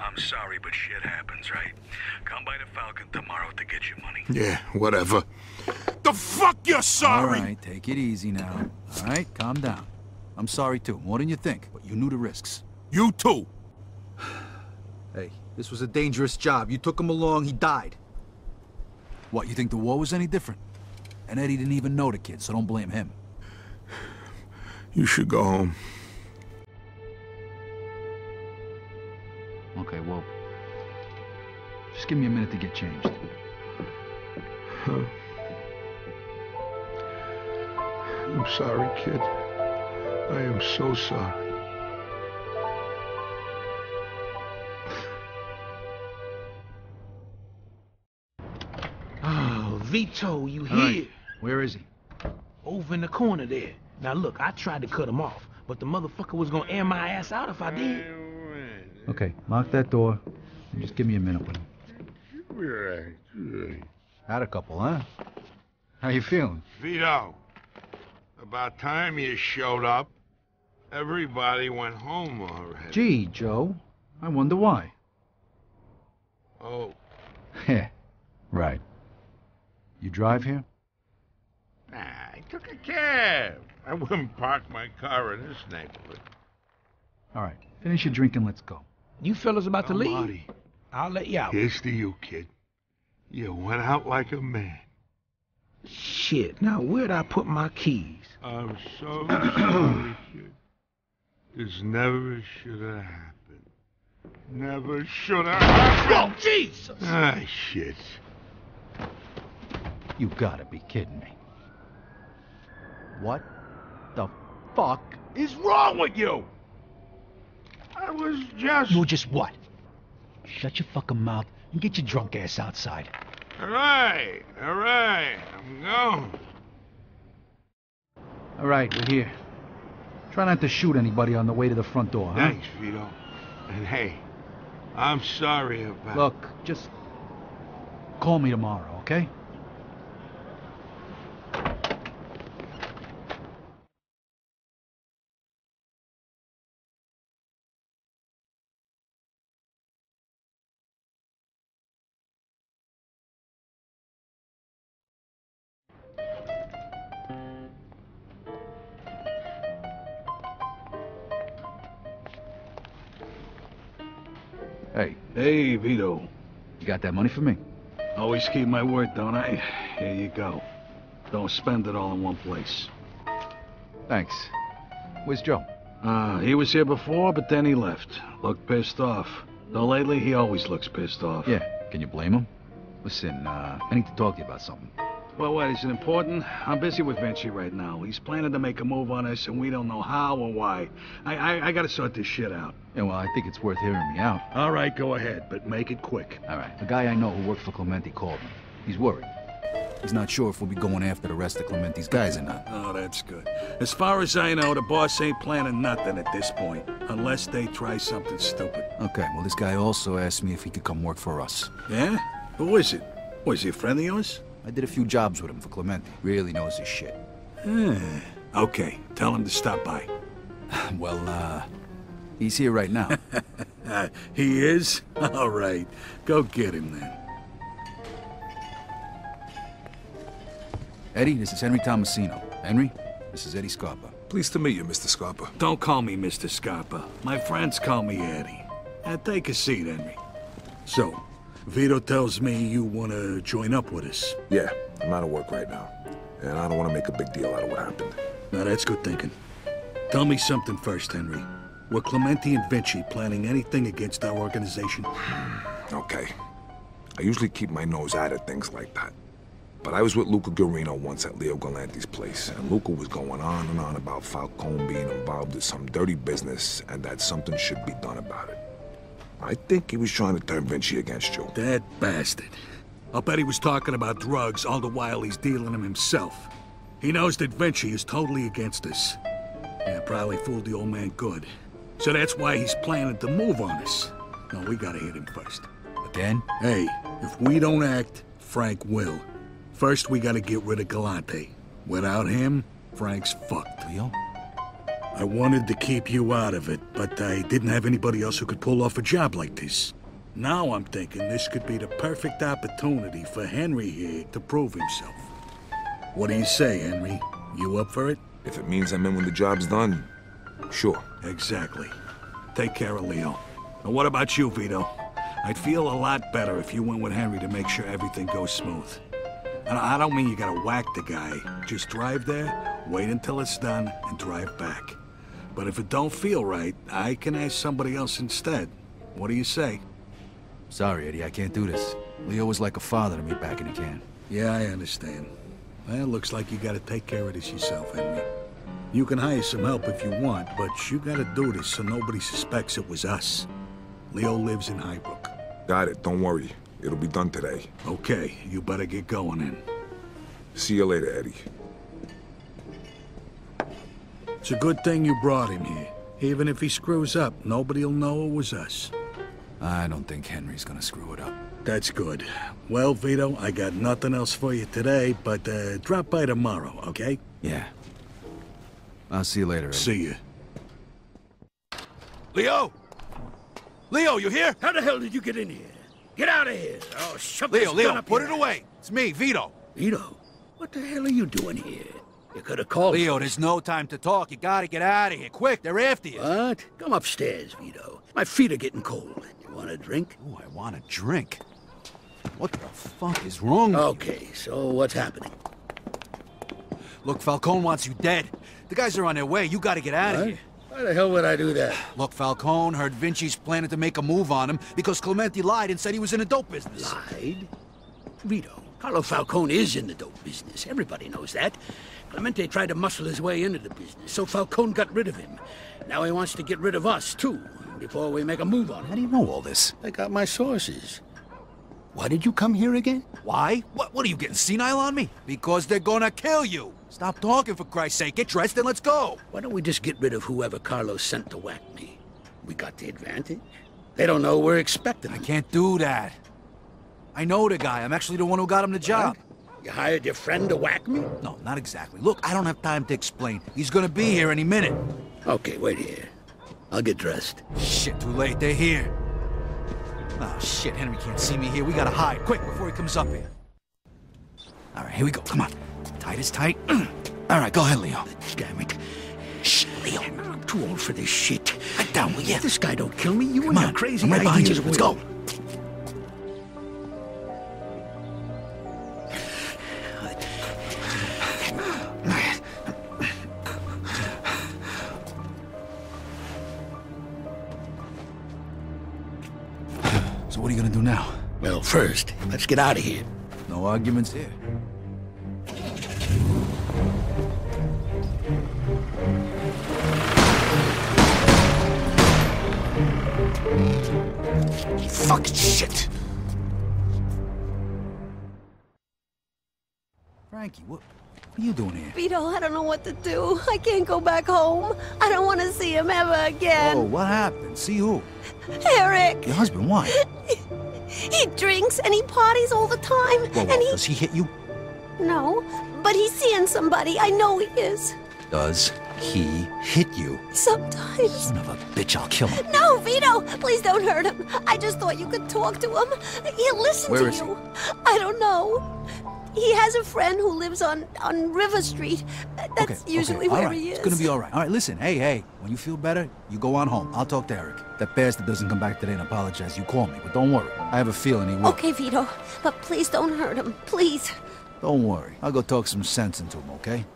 I'm sorry, but shit happens, right? Come by the Falcon tomorrow to get your money. Yeah, whatever. The fuck you're sorry? All right, take it easy now. All right, calm down. I'm sorry, too. More than you think, but you knew the risks. You, too. Hey. This was a dangerous job. You took him along, he died. What, you think the war was any different? And Eddie didn't even know the kid, so don't blame him. You should go home. Okay, well... Just give me a minute to get changed. Huh. I'm sorry, kid. I am so sorry. Vito, you hear? Right. Where is he? Over in the corner there. Now look, I tried to cut him off, but the motherfucker was gonna air my ass out if I did. Okay, lock that door and just give me a minute with him. Had a couple, huh? How you feeling? Vito, about time you showed up. Everybody went home already. Gee, Joe, I wonder why. Oh. Yeah, right. You drive here? Nah, I took a cab. I wouldn't park my car in this neighborhood. All right, finish your drink and let's go. You fellas about to leave? Marty, I'll let you out. Here's to you, kid. You went out like a man. Shit, now where'd I put my keys? I'm so sorry, kid. This never should have happened. Never should have happened. Oh, Jesus! Ah, shit. You gotta be kidding me. What the fuck is wrong with you? I was just... You were just what? Shut your fucking mouth and get your drunk ass outside. All right. I'm going. All right, we're here. Try not to shoot anybody on the way to the front door, huh? Thanks, Vito. And hey, I'm sorry about... Look, just call me tomorrow, okay? Hey. Hey, Vito. You got that money for me? Always keep my word, don't I? Here you go. Don't spend it all in one place. Thanks. Where's Joe? He was here before, but then he left. Looked pissed off. Though lately, he always looks pissed off. Yeah, can you blame him? Listen, I need to talk to you about something. Well, what, is it important? I'm busy with Vinci right now. He's planning to make a move on us, and we don't know how or why. I gotta sort this shit out. Yeah, well, I think it's worth hearing me out. All right, go ahead, but make it quick. All right, the guy I know who worked for Clemente called me. He's worried. He's not sure if we'll be going after the rest of Clemente's guys or not. Oh, that's good. As far as I know, the boss ain't planning nothing at this point, unless they try something stupid. Okay, well, this guy also asked me if he could come work for us. Yeah? Who is it? Was he a friend of yours? I did a few jobs with him for Clemente. Really knows his shit. Okay, tell him to stop by. Well, he's here right now. He is? All right, go get him then. Eddie, this is Henry Tomasino. Henry, this is Eddie Scarpa. Pleased to meet you, Mr. Scarpa. Don't call me Mr. Scarpa. My friends call me Eddie. Now take a seat, Henry. So, Vito tells me you want to join up with us. Yeah, I'm out of work right now. And I don't want to make a big deal out of what happened. Now that's good thinking. Tell me something first, Henry. Were Clemente and Vinci planning anything against our organization? Okay. I usually keep my nose out of things like that. But I was with Luca Gurino once at Leo Galante's place, and Luca was going on and on about Falcone being involved in some dirty business and that something should be done about it. I think he was trying to turn Vinci against you. That bastard. I'll bet he was talking about drugs all the while he's dealing them himself. He knows that Vinci is totally against us. Yeah, probably fooled the old man good. So that's why he's planning to move on us. No, we gotta hit him first. Again? Hey, if we don't act, Frank will. First, we gotta get rid of Galante. Without him, Frank's fucked. Leo? I wanted to keep you out of it, but I didn't have anybody else who could pull off a job like this. Now I'm thinking this could be the perfect opportunity for Henry here to prove himself. What do you say, Henry? You up for it? If it means I'm in when the job's done, sure. Exactly. Take care of Leo. And what about you, Vito? I'd feel a lot better if you went with Henry to make sure everything goes smooth. And I don't mean you gotta whack the guy. Just drive there, wait until it's done, and drive back. But if it don't feel right, I can ask somebody else instead. What do you say? Sorry, Eddie, I can't do this. Leo was like a father to me back in the can. Yeah, I understand. Well, looks like you gotta take care of this yourself, Henry. You can hire some help if you want, but you gotta do this so nobody suspects it was us. Leo lives in Highbrook. Got it, don't worry. It'll be done today. Okay, you better get going in. See you later, Eddie. It's a good thing you brought him here. Even if he screws up, nobody'll know it was us. I don't think Henry's gonna screw it up. That's good. Well, Vito, I got nothing else for you today, but drop by tomorrow, okay? Yeah. I'll see you later, Eddie. See you. Leo! Leo, you here? How the hell did you get in here? Get out of here! Oh, shove this gun up your ass. Leo, put it away! It's me, Vito! Vito? What the hell are you doing here? You could have called Leo, there's no time to talk. You gotta get out of here. Quick, they're after you. What? Come upstairs, Vito. My feet are getting cold. You want a drink? Ooh, I want a drink. What the fuck is wrong with you? Okay, so what's happening? Look, Falcone wants you dead. The guys are on their way. You gotta get out of here. Why the hell would I do that? Look, Falcone heard Vinci's planning to make a move on him because Clemente lied and said he was in the dope business. Lied? Vito, Carlo Falcone is in the dope business. Everybody knows that. Clemente tried to muscle his way into the business, so Falcone got rid of him. Now he wants to get rid of us, too, before we make a move on him. How do you know all this? I got my sources. Why did you come here again? Why? What are you getting senile on me? Because they're gonna kill you! Stop talking, for Christ's sake. Get dressed and let's go! Why don't we just get rid of whoever Carlos sent to whack me? We got the advantage. They don't know we're expecting them. I can't do that. I know the guy. I'm actually the one who got him the job. You hired your friend to whack me? No, not exactly. Look, I don't have time to explain. He's gonna be here any minute. Okay, wait here. I'll get dressed. Shit, too late. They're here. Oh, shit, Henry can't see me here. We gotta hide, quick, before he comes up here. All right, here we go, come on. Tight is tight. All right, go ahead, Leo. Damn it. Shh, Leo. I'm too old for this shit. I Get down, will you? This guy don't kill me. You and your crazy ideas. I'm right behind you. Let's go. So what are you gonna do now? Well, first, let's get out of here. No arguments here. Fuck shit! Frankie, what are you doing here? Vito, I don't know what to do. I can't go back home. I don't want to see him ever again. Oh, what happened? See who? Eric! Your husband, why? He drinks and he parties all the time. Whoa, and does he hit you? No, but he's seeing somebody. I know he is. Does he hit you? Sometimes. Son of a bitch, I'll kill him. No, Vito, please don't hurt him. I just thought you could talk to him. He'll listen to you. I don't know. He has a friend who lives on River Street. That's usually where he is. It's gonna be all right. All right, listen, hey, when you feel better, you go on home. I'll talk to Eric. That bastard doesn't come back today and apologize. You call me, but don't worry. I have a feeling he will. Okay, Vito, but please don't hurt him. Please. Don't worry. I'll go talk some sense into him, okay?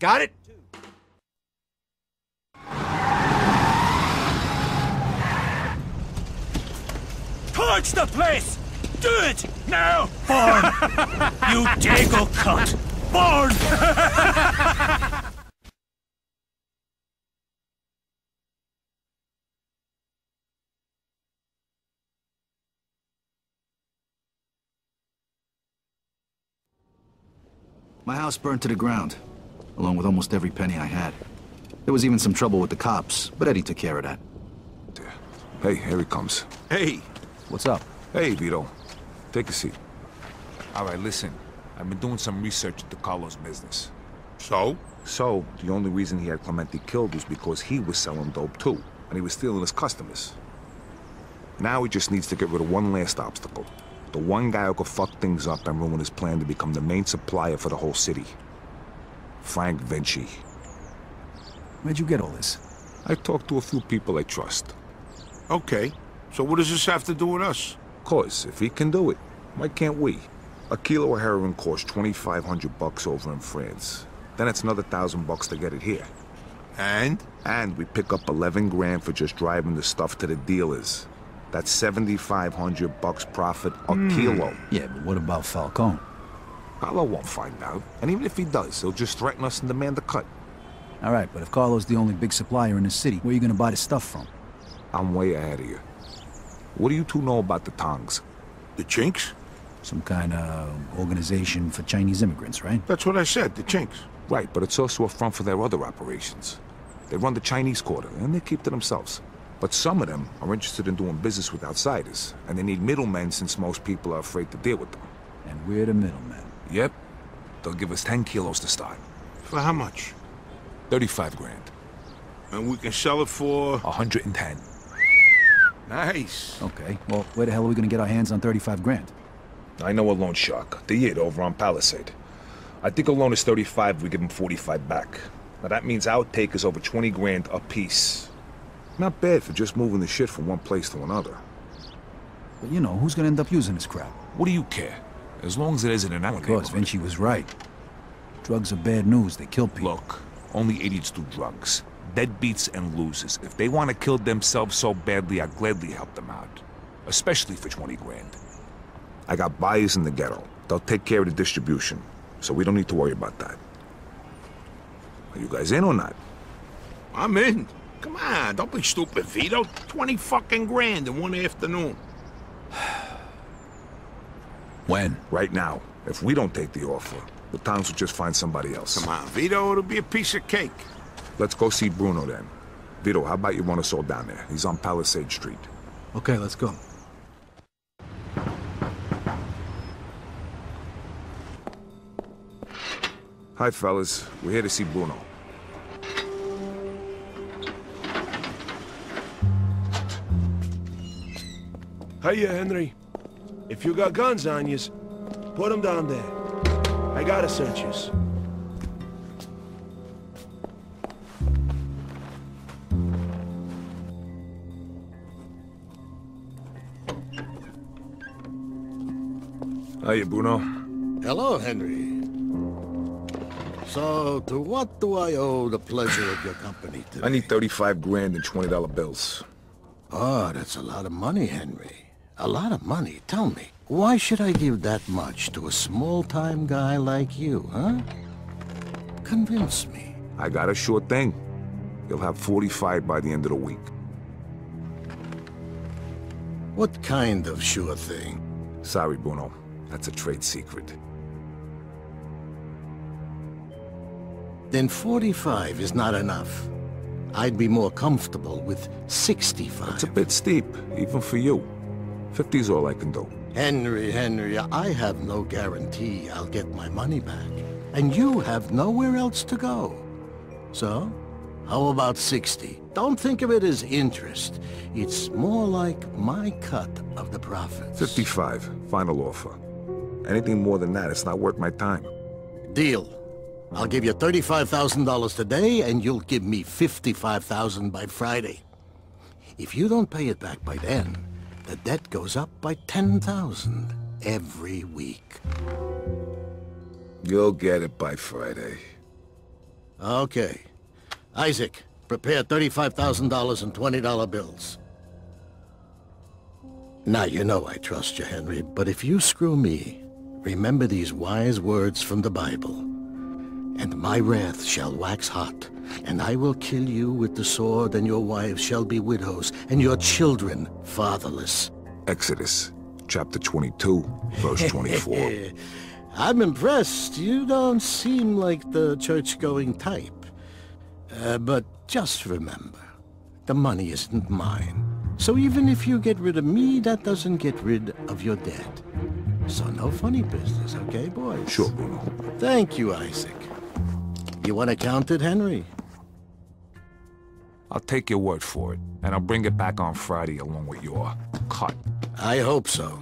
Got it? Torch the place! Do it! Now! Born! You dago cunt! Born! My house burned to the ground, along with almost every penny I had. There was even some trouble with the cops, but Eddie took care of that. Hey, here he comes. Hey! What's up? Hey, Vito. Take a seat. Alright, listen. I've been doing some research into Carlo's business. So? So, the only reason he had Clemente killed was because he was selling dope too, and he was stealing his customers. Now he just needs to get rid of one last obstacle. The one guy who could fuck things up and ruin his plan to become the main supplier for the whole city. Frank Vinci. Where'd you get all this? I talked to a few people I trust. Okay, so what does this have to do with us? Of course, if he can do it, why can't we? A kilo of heroin costs $2,500 over in France. Then it's another $1,000 to get it here. And? And we pick up 11 grand for just driving the stuff to the dealers. That's $7,500 profit a kilo. Yeah, but what about Falcone? Carlo won't find out, and even if he does, he'll just threaten us and demand a cut. All right, but if Carlo's the only big supplier in the city, where are you gonna buy the stuff from? I'm way ahead of you. What do you two know about the Tongs? The Chinks? Some kind of organization for Chinese immigrants, right? That's what I said, the Chinks. Right, but it's also a front for their other operations. They run the Chinese quarter, and they keep to themselves. But some of them are interested in doing business with outsiders, and they need middlemen since most people are afraid to deal with them. And we're the middlemen. Yep. They'll give us 10 kilos to start. For how much? 35 grand. And we can sell it for... 110. Nice. Okay, well, where the hell are we gonna get our hands on 35 grand? I know a loan shark. The Yid over on Palisade. I think a loan is 35, we give him 45 back. Now that means our take is over 20 grand a piece. Not bad for just moving the shit from one place to another. But you know, who's gonna end up using this crap? What do you care? As long as it isn't an alligator. Of course, Vinci was right. Drugs are bad news, they kill people. Look, only idiots do drugs. Deadbeats and losers. If they want to kill themselves so badly, I'd gladly help them out. Especially for 20 grand. I got buyers in the ghetto. They'll take care of the distribution. So we don't need to worry about that. Are you guys in or not? I'm in. Come on, don't be stupid, Vito. 20 fucking grand in one afternoon. When? Right now. If we don't take the offer, The towns will just find somebody else. Come on, Vito, it'll be a piece of cake. Let's go see Bruno then. Vito, how about you want us all down there? He's on Palisade Street. Okay, let's go. Hi, fellas. We're here to see Bruno. Hiya, Henry. If you got guns on you, put them down there. I gotta search yous. Hiya, Bruno. Hello, Henry. So, to what do I owe the pleasure of your company today? I need 35 grand in $20 bills. Oh, that's a lot of money, Henry. A lot of money. Tell me, why should I give that much to a small-time guy like you, huh? Convince me. I got a sure thing. You'll have 45 by the end of the week. What kind of sure thing? Sorry, Bruno. That's a trade secret. Then 45 is not enough. I'd be more comfortable with 65. It's a bit steep, even for you. 50 is all I can do. Henry, I have no guarantee I'll get my money back. And you have nowhere else to go. So, how about 60? Don't think of it as interest. It's more like my cut of the profits. 55, final offer. Anything more than that, it's not worth my time. Deal. I'll give you $35,000 today, and you'll give me $55,000 by Friday. If you don't pay it back by then, the debt goes up by $10,000 every week. You'll get it by Friday. Okay. Isaac, prepare $35,000 in $20 bills. Now, you know I trust you, Henry, but if you screw me, remember these wise words from the Bible. And my wrath shall wax hot, and I will kill you with the sword, and your wives shall be widows, and your children fatherless. Exodus, chapter 22, verse 24. I'm impressed. You don't seem like the church-going type. But just remember, the money isn't mine. So even if you get rid of me, that doesn't get rid of your debt. So no funny business, okay, boys? Sure, Bruno. Thank you, Isaac. You want to count it, Henry? I'll take your word for it, and I'll bring it back on Friday along with your cut. I hope so.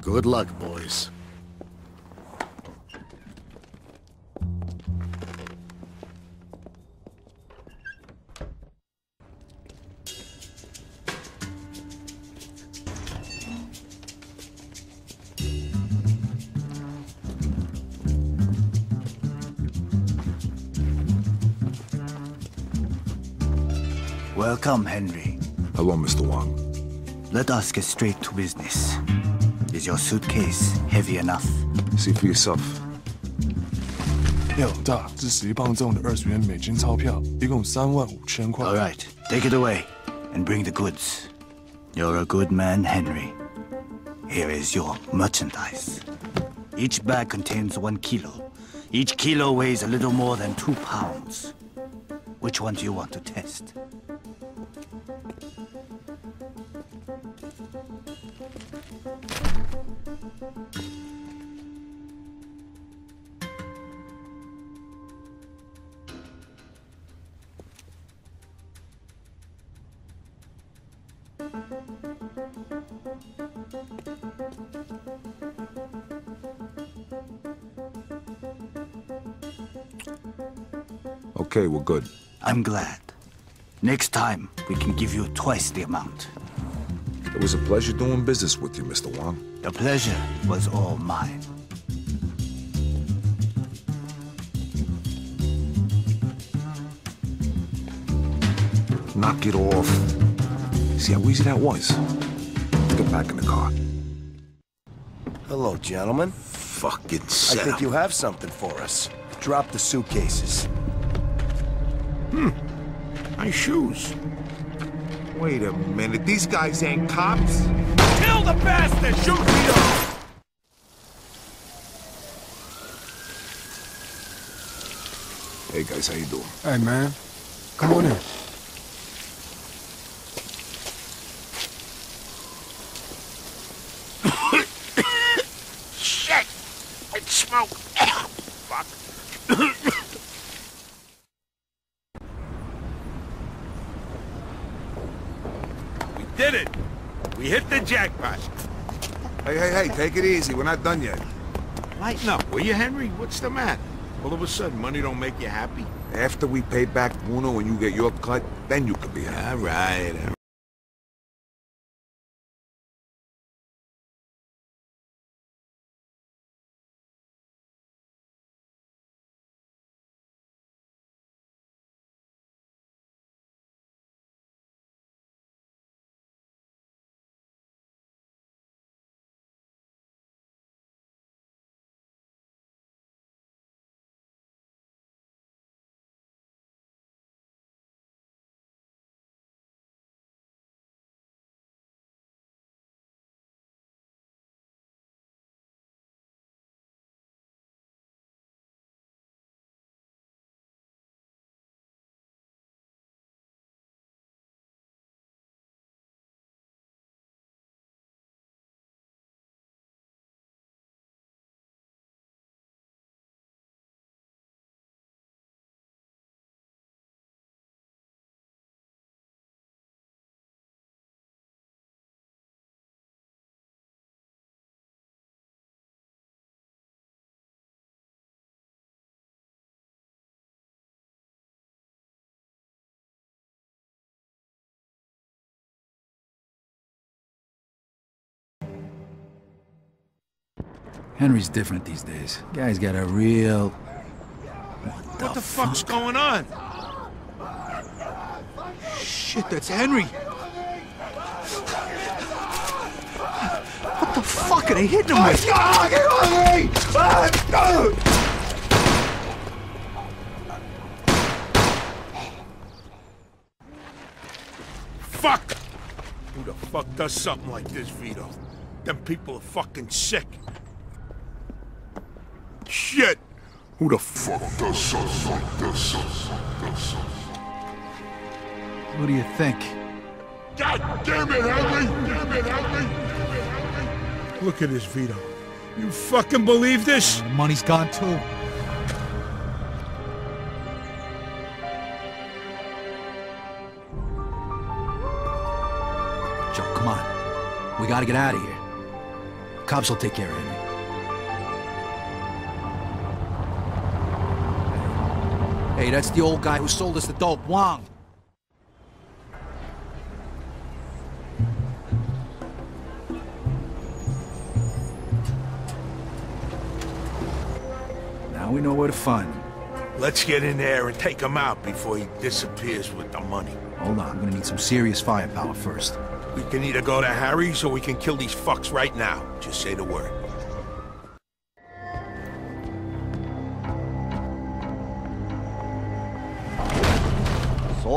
Good luck, boys. Welcome, Henry. Hello, Mr. Wong. Let us get straight to business. Is your suitcase heavy enough? See for yourself. 6磅大至11磅重的20元美金钞票，一共35000块。All right, take it away and bring the goods. You're a good man, Henry. Here is your merchandise. Each bag contains 1 kilo. Each kilo weighs a little more than 2 pounds. Which one do you want to test? Okay, we're good. I'm glad. Next time, we can give you twice the amount. It was a pleasure doing business with you, Mr. Wong. The pleasure was all mine. Knock it off. See how easy that was? Get back in the car. Hello, gentlemen. Fucking setup. I think you have something for us. Drop the suitcases. My shoes. Wait a minute, these guys ain't cops? Kill the bastard! Shoot me up! Hey, guys, how you doing? Hey, man. Come on in. Shit! It's smoke. Fuck. We did it! We hit the jackpot. Hey, take it easy. We're not done yet. Lighten up, will you, Henry? What's the matter? All of a sudden, money don't make you happy? After we pay back Bruno and you get your cut, then you could be happy. All right. Henry's different these days. Guy's got a real... What the fuck's going on? Shit, that's Henry. What the fuck are they hitting him with? Fuck! Who the fuck does something like this, Vito? Them people are fucking sick. Shit! Who the fuck does something like this? What do you think? God damn it, Henry! Look at this, Vito. You fucking believe this? The money's gone too. Joe, come on. We gotta get out of here. Cops will take care of Henry. Hey, that's the old guy who sold us the dope, Wong. Now we know where to find him. Let's get in there and take him out before he disappears with the money. Hold on, I'm gonna need some serious firepower first. We can either go to Harry's or we can kill these fucks right now. Just say the word.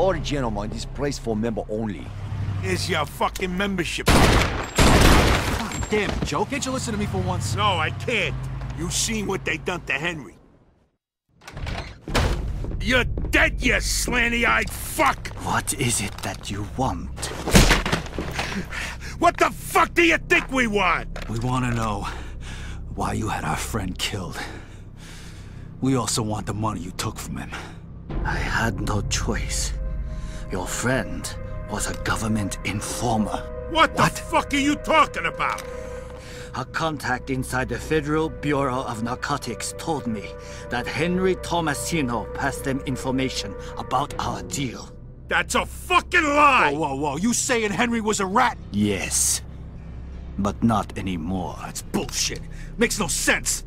Sorry, gentlemen, this place for member only. Here's your fucking membership. God damn it, Joe. Can't you listen to me for once? No, I can't. You seen what they done to Henry. You're dead, you slanty-eyed fuck! What is it that you want? What the fuck do you think we want? We want to know why you had our friend killed. We also want the money you took from him. I had no choice. Your friend was a government informer. What the fuck are you talking about? A contact inside the Federal Bureau of Narcotics told me that Henry Tomasino passed them information about our deal. That's a fucking lie! Whoa. You saying Henry was a rat? Yes. But not anymore. That's bullshit. Makes no sense.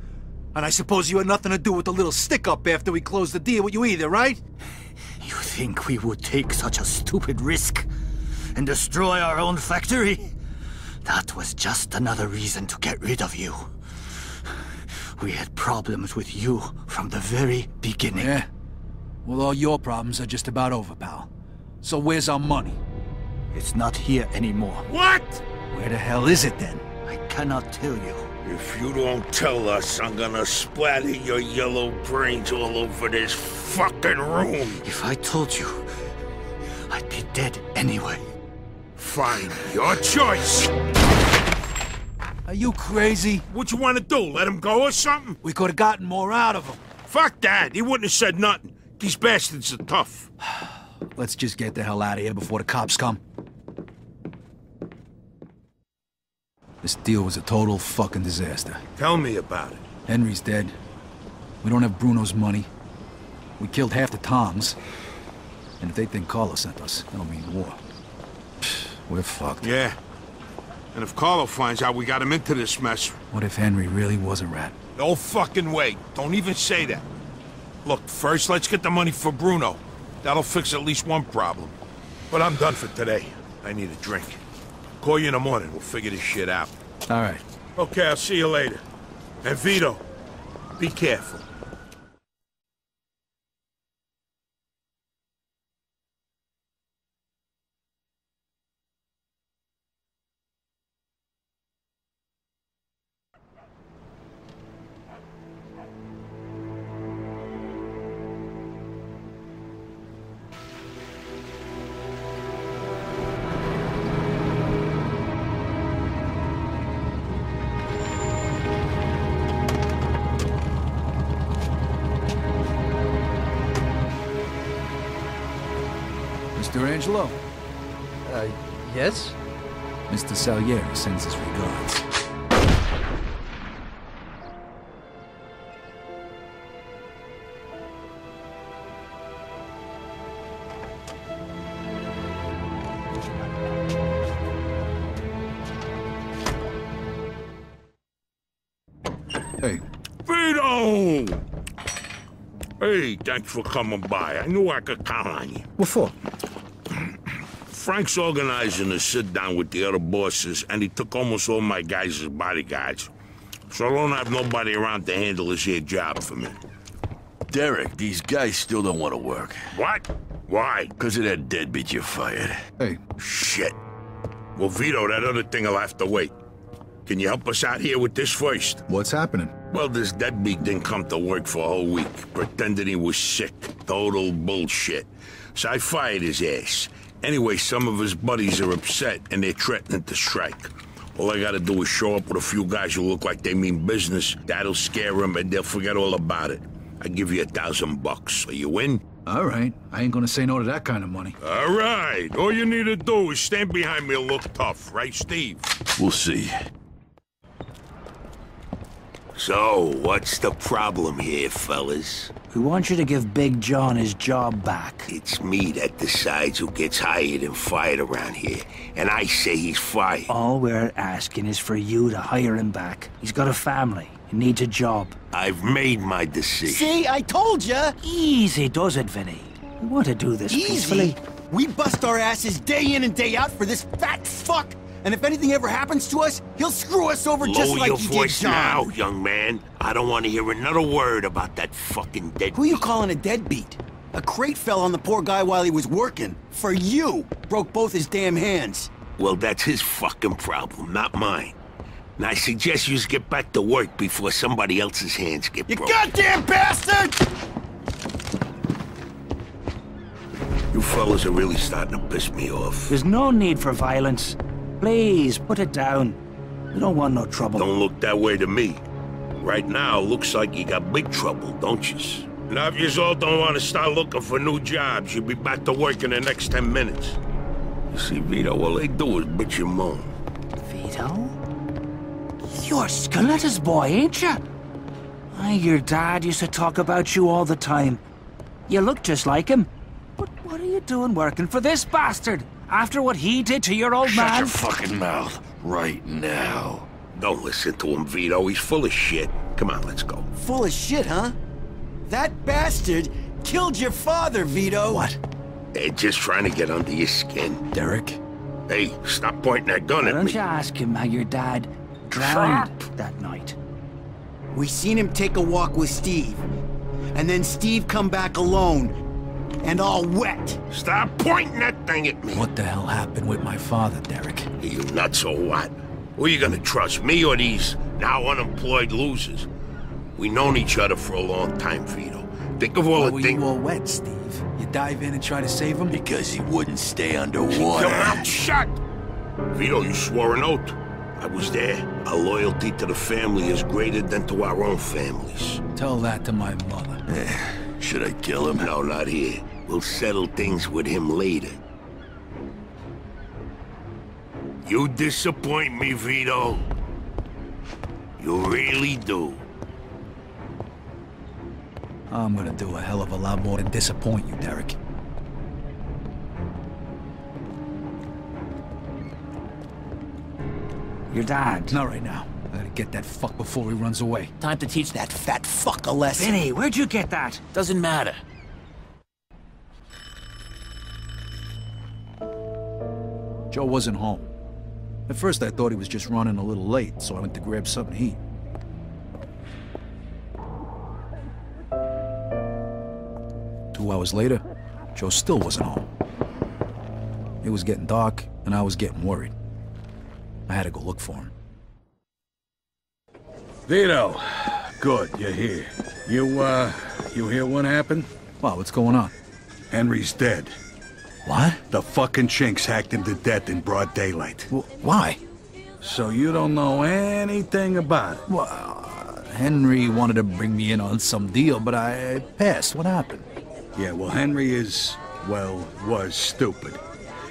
And I suppose you had nothing to do with the little stick-up after we closed the deal with you either, right? You think we would take such a stupid risk and destroy our own factory? That was just another reason to get rid of you. We had problems with you from the very beginning. Yeah. Well, all your problems are just about over, pal. So where's our money? It's not here anymore. What? Where the hell is it, then? I cannot tell you. If you don't tell us, I'm gonna splatter your yellow brains all over this fucking room. If I told you, I'd be dead anyway. Fine, your choice. Are you crazy? What you want to do, let him go or something? We could have gotten more out of him. Fuck that, he wouldn't have said nothing. These bastards are tough. Let's just get the hell out of here before the cops come. This deal was a total fucking disaster. Tell me about it. Henry's dead. We don't have Bruno's money. We killed half the Toms. And if they think Carlo sent us, that'll mean war. We're fucked. Yeah. And if Carlo finds out we got him into this mess... What if Henry really was a rat? No fucking way. Don't even say that. Look, first let's get the money for Bruno. That'll fix at least one problem. But I'm done for today. I need a drink. Call you in the morning. We'll figure this shit out. All right. Okay, I'll see you later. And Vito, be careful. Angelo. Yes? Mr. Salieri sends his regards. Hey. Vito! Hey, thanks for coming by. I knew I could count on you. What for? Frank's organizing a sit-down with the other bosses, and he took almost all my guys as bodyguards. So I don't have nobody around to handle this here job for me. Derek, these guys still don't want to work. What? Why? Because of that deadbeat you fired. Hey. Shit. Well, Vito, that other thing will have to wait. Can you help us out here with this first? What's happening? Well, this deadbeat didn't come to work for a whole week, pretending he was sick. Total bullshit. So I fired his ass. Anyway, some of his buddies are upset, and they're threatening to strike. All I gotta do is show up with a few guys who look like they mean business. That'll scare them, and they'll forget all about it. I give you $1,000. Are you in? All right. I ain't gonna say no to that kind of money. All right. All you need to do is stand behind me and look tough. Right, Steve? We'll see. So, what's the problem here, fellas? We want you to give Big John his job back. It's me that decides who gets hired and fired around here, and I say he's fired. All we're asking is for you to hire him back. He's got a family. He needs a job. I've made my decision. See, I told you. Easy does it, Vinny. We want to do this peacefully. We bust our asses day in and day out for this fat fuck. And if anything ever happens to us, he'll screw us over just like he did John. Now, young man. I don't want to hear another word about that fucking deadbeat. Who you calling a deadbeat? A crate fell on the poor guy while he was working. For you. Broke both his damn hands. Well, that's his fucking problem, not mine. And I suggest you get back to work before somebody else's hands get broken. You goddamn bastard! You fellas are really starting to piss me off. There's no need for violence. Please, put it down. We don't want no trouble. Don't look that way to me. Right now, looks like you got big trouble, don't you? Now, if you all don't want to start looking for new jobs, you'll be back to work in the next 10 minutes. You see, Vito, all they do is bitch and moan. Vito? You're Scaletta's boy, ain't you? Why, your dad used to talk about you all the time. You look just like him. But what are you doing working for this bastard? After what he did to your old man? Shut your fucking mouth right now. Don't listen to him, Vito. He's full of shit. Come on, let's go. Full of shit, huh? That bastard killed your father, Vito. What? They're just trying to get under your skin. Derek? Hey, stop pointing that gun at me. Why don't you ask him how your dad drowned that night? We seen him take a walk with Steve. And then Steve come back alone. And all wet. Stop pointing that thing at me. What the hell happened with my father, Derek? Are you nuts or what? Who are you gonna trust, me or these now unemployed losers. We known each other for a long time, Vito. Think of all the things. Why were you all wet, Steve? You dive in and try to save him? Because he wouldn't stay underwater. Keep your mouth shut! Vito, you swore an oath. I was there. Our loyalty to the family is greater than to our own families. Tell that to my mother. Should I kill him? No, not here. We'll settle things with him later. You disappoint me, Vito. You really do. I'm gonna do a hell of a lot more than disappoint you, Derek. Your dad. Not right now. I gotta get that fuck before he runs away. Time to teach that fat fuck a lesson. Vinny, where'd you get that? Doesn't matter. Joe wasn't home. At first I thought he was just running a little late, so I went to grab something to eat. Two hours later, Joe still wasn't home. It was getting dark, and I was getting worried. I had to go look for him. Vito, good, you're here. You hear what happened? Wow, what's going on? Henry's dead. What? The fucking chinks hacked him to death in broad daylight. Why? So you don't know anything about it? Well, Henry wanted to bring me in on some deal, but I passed. What happened? Yeah, well, Henry is, well, was stupid.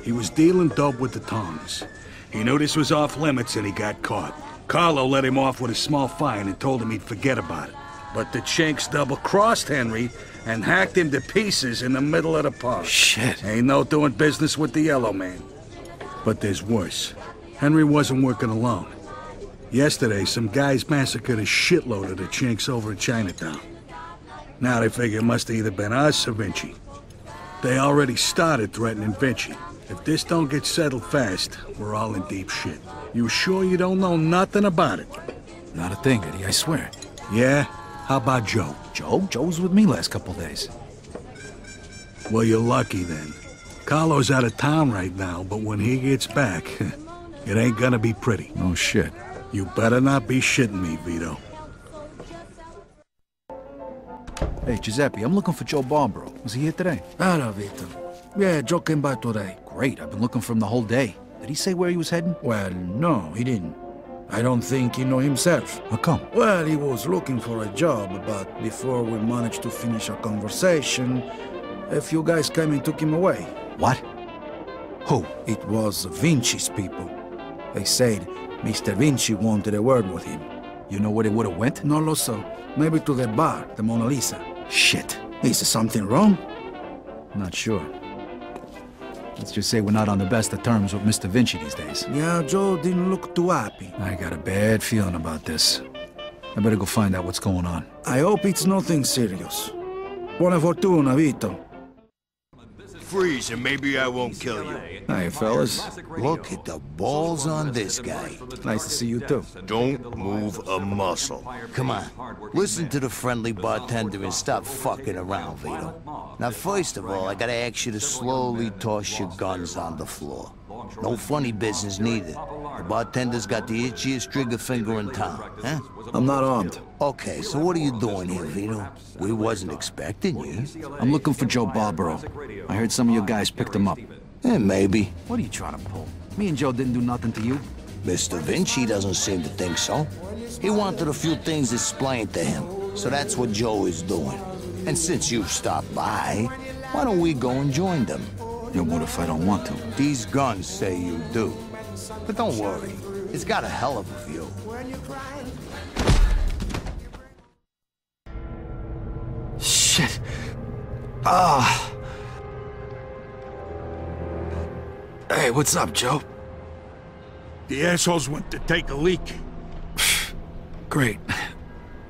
He was dealing dope with the tongs. He knew this was off limits and he got caught. Carlo let him off with a small fine and told him he'd forget about it. But the chinks double-crossed Henry and hacked him to pieces in the middle of the park. Shit. Ain't no doing business with the yellow man. But there's worse. Henry wasn't working alone. Yesterday, some guys massacred a shitload of the chinks over in Chinatown. Now they figure it must have either been us or Vinci. They already started threatening Vinci. If this don't get settled fast, we're all in deep shit. You sure you don't know nothing about it? Not a thing, Eddie, I swear. Yeah? How about Joe? Joe? Joe's with me last couple days. Well, you're lucky then. Carlo's out of town right now, but when he gets back, it ain't gonna be pretty. No shit. You better not be shitting me, Vito. Hey, Giuseppe, I'm looking for Joe Barbaro. Was he here today? No, Vito. Yeah, Joe came by today. Great, I've been looking for him the whole day. Did he say where he was heading? Well, no, he didn't. I don't think he knew himself. How come? Well, he was looking for a job, but before we managed to finish our conversation, a few guys came and took him away. What? Who? It was Vinci's people. They said Mr. Vinci wanted a word with him. You know where they would have went? No, Loso. Maybe to the bar, the Mona Lisa. Shit. Is there something wrong? Not sure. Let's just say we're not on the best of terms with Mr. Vinci these days. Yeah, Joe didn't look too happy. I got a bad feeling about this. I better go find out what's going on. I hope it's nothing serious. Buona fortuna, Vito. Freeze, and maybe I won't kill you. Hey, fellas. Look at the balls on this guy. Nice to see you, too. Don't move a muscle. Come on. Listen to the friendly bartender and stop fucking around, Vito. Now, first of all, I gotta ask you to slowly toss your guns on the floor. No funny business, neither. The bartender's got the itchiest trigger finger in town, huh? I'm not armed. Okay, so what are you doing here, Vito? We wasn't expecting you. I'm looking for Joe Barbaro. I heard some of your guys picked him up. Yeah, maybe. What are you trying to pull? Me and Joe didn't do nothing to you. Mr. Vinci doesn't seem to think so. He wanted a few things explained to him, so that's what Joe is doing. And since you've stopped by, why don't we go and join them? And what if I don't want to? These guns say you do. But don't worry, it's got a hell of a view. Shit. Ah. Hey, what's up, Joe? The assholes went to take a leak. Great.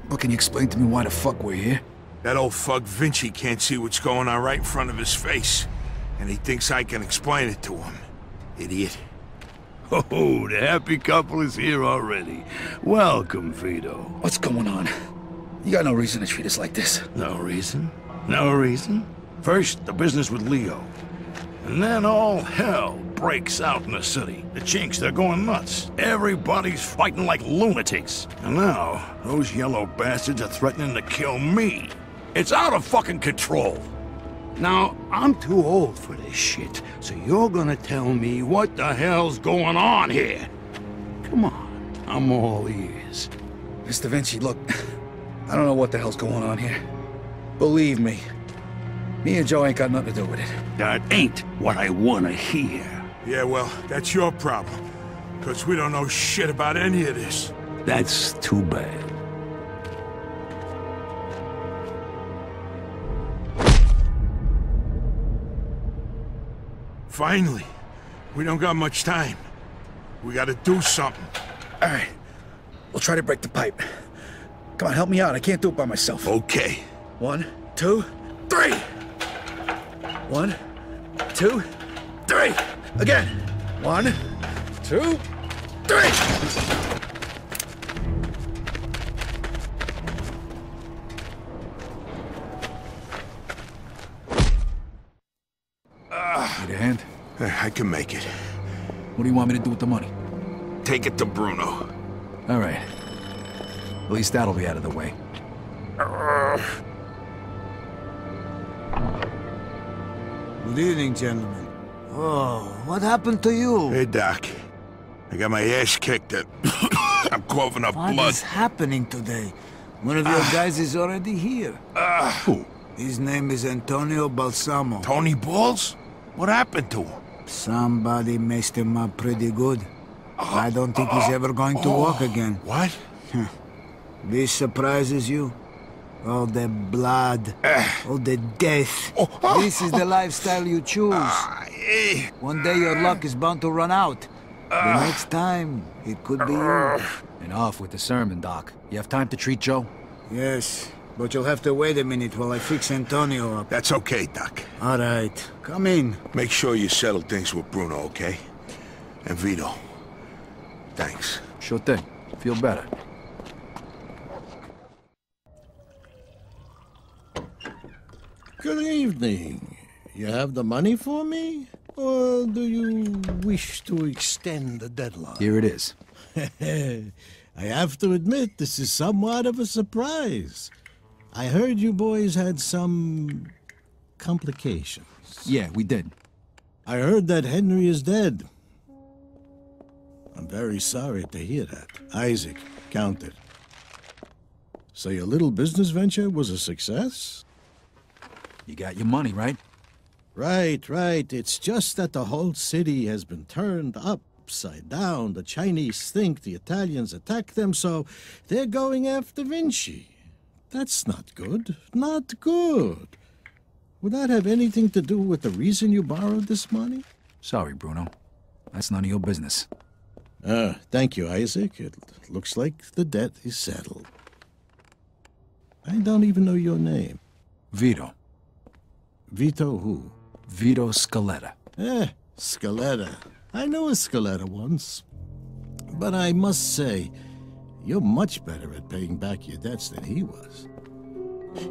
But can you explain to me why the fuck we're here? That old fuck Vinci can't see what's going on right in front of his face. And he thinks I can explain it to him. Idiot. Oh, the happy couple is here already. Welcome, Vito. What's going on? You got no reason to treat us like this. No reason? No reason? First, the business with Leo. And then all hell breaks out in the city. The Chinks, they're going nuts. Everybody's fighting like lunatics. And now, those yellow bastards are threatening to kill me. It's out of fucking control. Now, I'm too old for this shit, so you're gonna tell me what the hell's going on here. Come on, I'm all ears. Mr. Vinci, look, I don't know what the hell's going on here. Believe me, me and Joe ain't got nothing to do with it. That ain't what I wanna hear. Yeah, well, that's your problem, because we don't know shit about any of this. That's too bad. Finally, we don't got much time. We gotta do something. All right, we'll try to break the pipe. Come on, help me out. I can't do it by myself. Okay. 1, 2, 3. 1, 2, 3. Again. 1, 2, 3. I can make it. What do you want me to do with the money? Take it to Bruno. All right. At least that'll be out of the way. Good evening, gentlemen. Oh, what happened to you? Hey, Doc. I got my ass kicked at... I'm coughing up blood. What is happening today? One of your guys is already here. Who? His name is Antonio Balsamo. Tony Balls? What happened to him? Somebody messed him up pretty good. I don't think he's ever going to walk again. What? This surprises you? All the blood, all the death. This is the lifestyle you choose. One day your luck is bound to run out. The next time, it could be you. And off with the sermon, Doc. You have time to treat Joe? Yes. But you'll have to wait a minute while I fix Antonio up. That's okay, Doc. All right. Come in. Make sure you settle things with Bruno, okay? And Vito. Thanks. Sure thing. Feel better. Good evening. You have the money for me? Or do you wish to extend the deadline? Here it is. I have to admit, this is somewhat of a surprise. I heard you boys had some complications. Yeah, we did. I heard that Henry is dead. I'm very sorry to hear that. Isaac, count it. So your little business venture was a success? You got your money, right? Right. It's just that the whole city has been turned upside down. The Chinese think the Italians attack them, so they're going after Vinci. That's not good. Not good. Would that have anything to do with the reason you borrowed this money? Sorry, Bruno. That's none of your business. Thank you, Isaac. It looks like the debt is settled. I don't even know your name. Vito. Vito who? Vito Scaletta. Scaletta. I know a Scaletta once. But I must say... you're much better at paying back your debts than he was.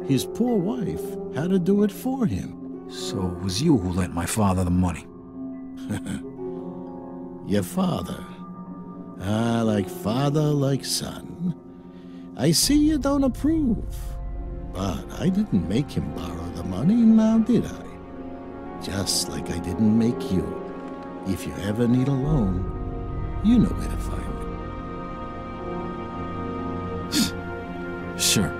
His poor wife had to do it for him. So it was you who lent my father the money. Your father? Ah, like father, like son. I see you don't approve. But I didn't make him borrow the money, now did I? Just like I didn't make you. If you ever need a loan, you know where to find me. Sure.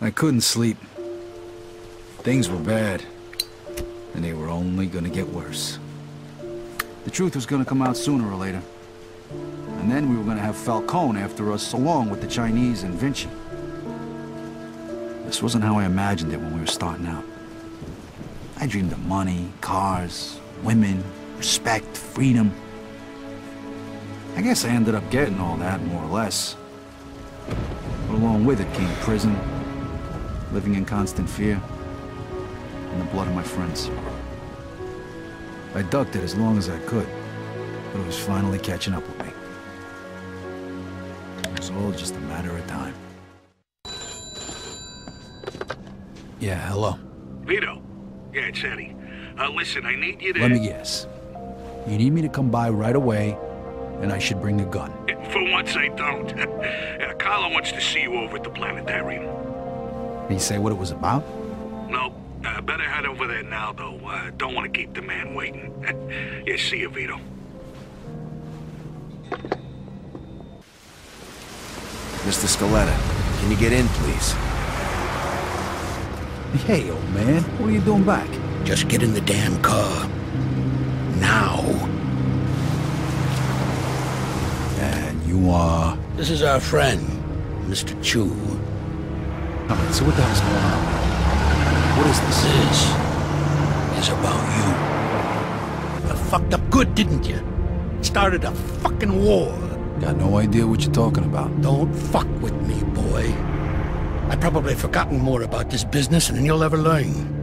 I couldn't sleep. Things were bad, and they were only gonna get worse. The truth was gonna come out sooner or later, and then we were gonna have Falcone after us, along with the Chinese and Vinci. This wasn't how I imagined it when we were starting out. I dreamed of money, cars, women, respect, freedom. I guess I ended up getting all that, more or less. But along with it came prison, living in constant fear, and the blood of my friends. I ducked it as long as I could, but it was finally catching up with me. It was all just a matter of time. Yeah, hello. Vito. Yeah, it's Eddie. Listen, I need you to... Let me guess. You need me to come by right away, and I should bring a gun. For once, I don't. Yeah, Carlo wants to see you over at the planetarium. Did he say what it was about? No. Better head over there now, though. Don't want to keep the man waiting. Yeah, see you, Vito. Mr. Scaletta, can you get in, please? Hey, old man. What are you doing back? Just get in the damn car. Now. And you are? This is our friend, Mr. Chu. Alright, so what the hell's going on? What is this? This is about you. You fucked up good, didn't you? Started a fucking war. Got no idea what you're talking about. Don't fuck with me, boy. I've probably forgotten more about this business than you'll ever learn.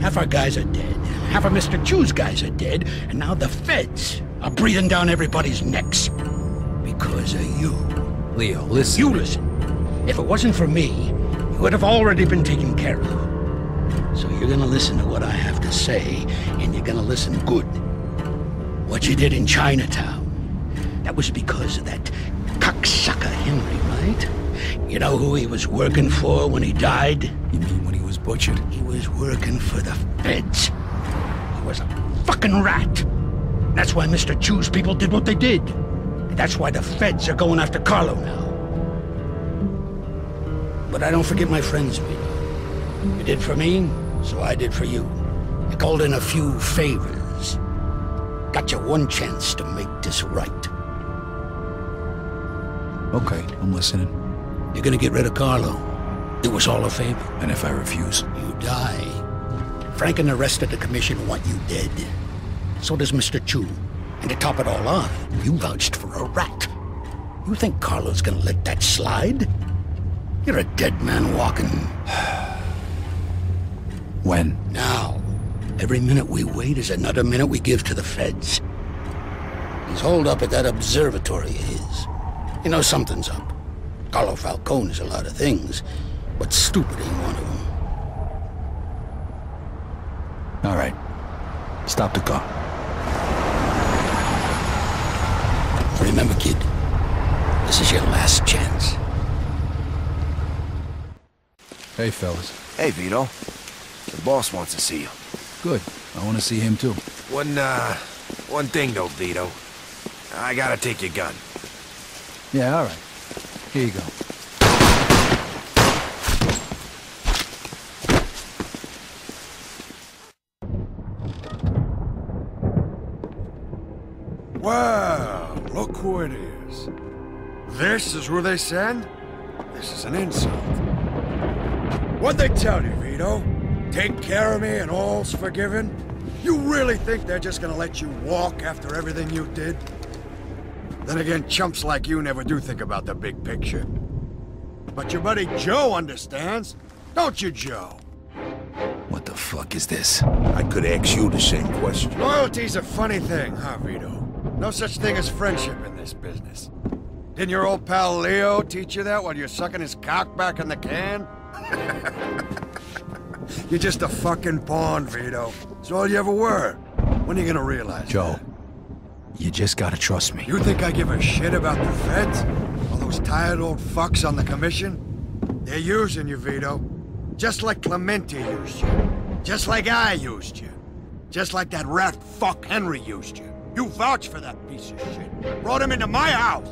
Half our guys are dead, half of Mr. Chu's guys are dead, and now the feds are breathing down everybody's necks. Because of you. Leo, listen. You listen. If it wasn't for me, you would have already been taken care of. So you're gonna listen to what I have to say, and you're gonna listen good. What you did in Chinatown, that was because of that cocksucker Henry, right? You know who he was working for when he died? You mean when he was butchered? He was working for the feds. He was a fucking rat. That's why Mr. Chu's people did what they did. And that's why the feds are going after Carlo now. But I don't forget my friends, Vito. You did for me, so I did for you. I called in a few favors. Got you one chance to make this right. Okay, I'm listening. You're gonna get rid of Carlo. Do us all a favor. And if I refuse? You die. Frank and the rest of the commission want you dead. So does Mr. Chu. And to top it all off, you vouched for a rat. You think Carlo's gonna let that slide? You're a dead man walking. When? Now. Every minute we wait is another minute we give to the feds. He's holed up at that observatory of his. You know something's up. Carlo Falcone is a lot of things, but stupid ain't one of them. All right. Stop the car. Remember, kid, this is your last chance. Hey, fellas. Hey, Vito. The boss wants to see you. Good. I want to see him, too. One thing, though, Vito. I gotta take your gun. Yeah, all right. Here you go. Wow, look who it is. This is who they send? This is an insult. What'd they tell you, Vito? Take care of me and all's forgiven? You really think they're just gonna let you walk after everything you did? Then again, chumps like you never do think about the big picture. But your buddy Joe understands, don't you, Joe? What the fuck is this? I could ask you the same question. Loyalty's a funny thing, huh, Vito? No such thing as friendship in this business. Didn't your old pal Leo teach you that while you're sucking his cock back in the can? You're just a fucking pawn, Vito. It's all you ever were. When are you gonna realize Joe. That? You just gotta trust me. You think I give a shit about the feds? All those tired old fucks on the commission? They're using you, Vito. Just like Clemente used you. Just like I used you. Just like that rat fuck Henry used you. You vouched for that piece of shit. Brought him into my house.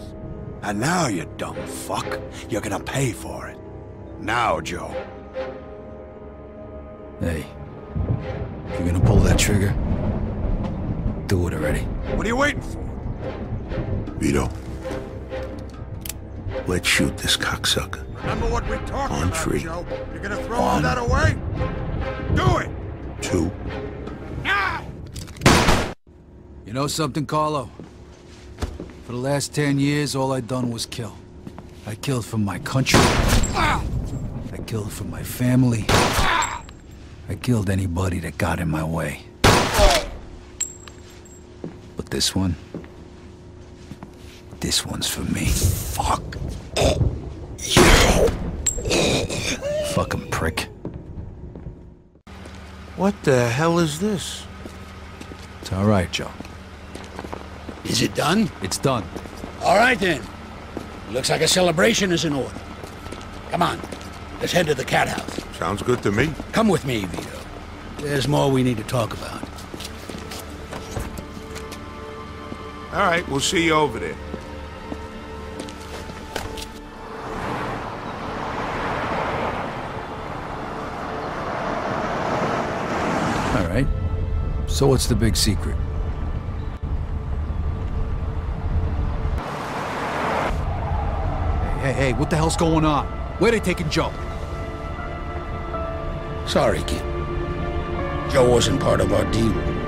And now, you dumb fuck, you're gonna pay for it. Now, Joe. Hey, if you're gonna pull that trigger, do it already. What are you waiting for? Vito. Let's shoot this cocksucker. Remember what we talked about, three. Joe. You're gonna throw all that away? Do it! Two. Now! You know something, Carlo? For the last 10 years, all I done was kill. I killed for my country. Ah! I killed for my family. Ah! I killed anybody that got in my way. this one. This one's for me. Fuck. Fucking prick. What the hell is this? It's all right, Joe. Is it done? It's done. All right, then. Looks like a celebration is in order. Come on. Let's head to the cat house. Sounds good to me. Come with me, Vito. There's more we need to talk about. All right, we'll see you over there. All right. So what's the big secret? Hey, what the hell's going on? Where are they taking Joe? Sorry, kid. Joe wasn't part of our deal.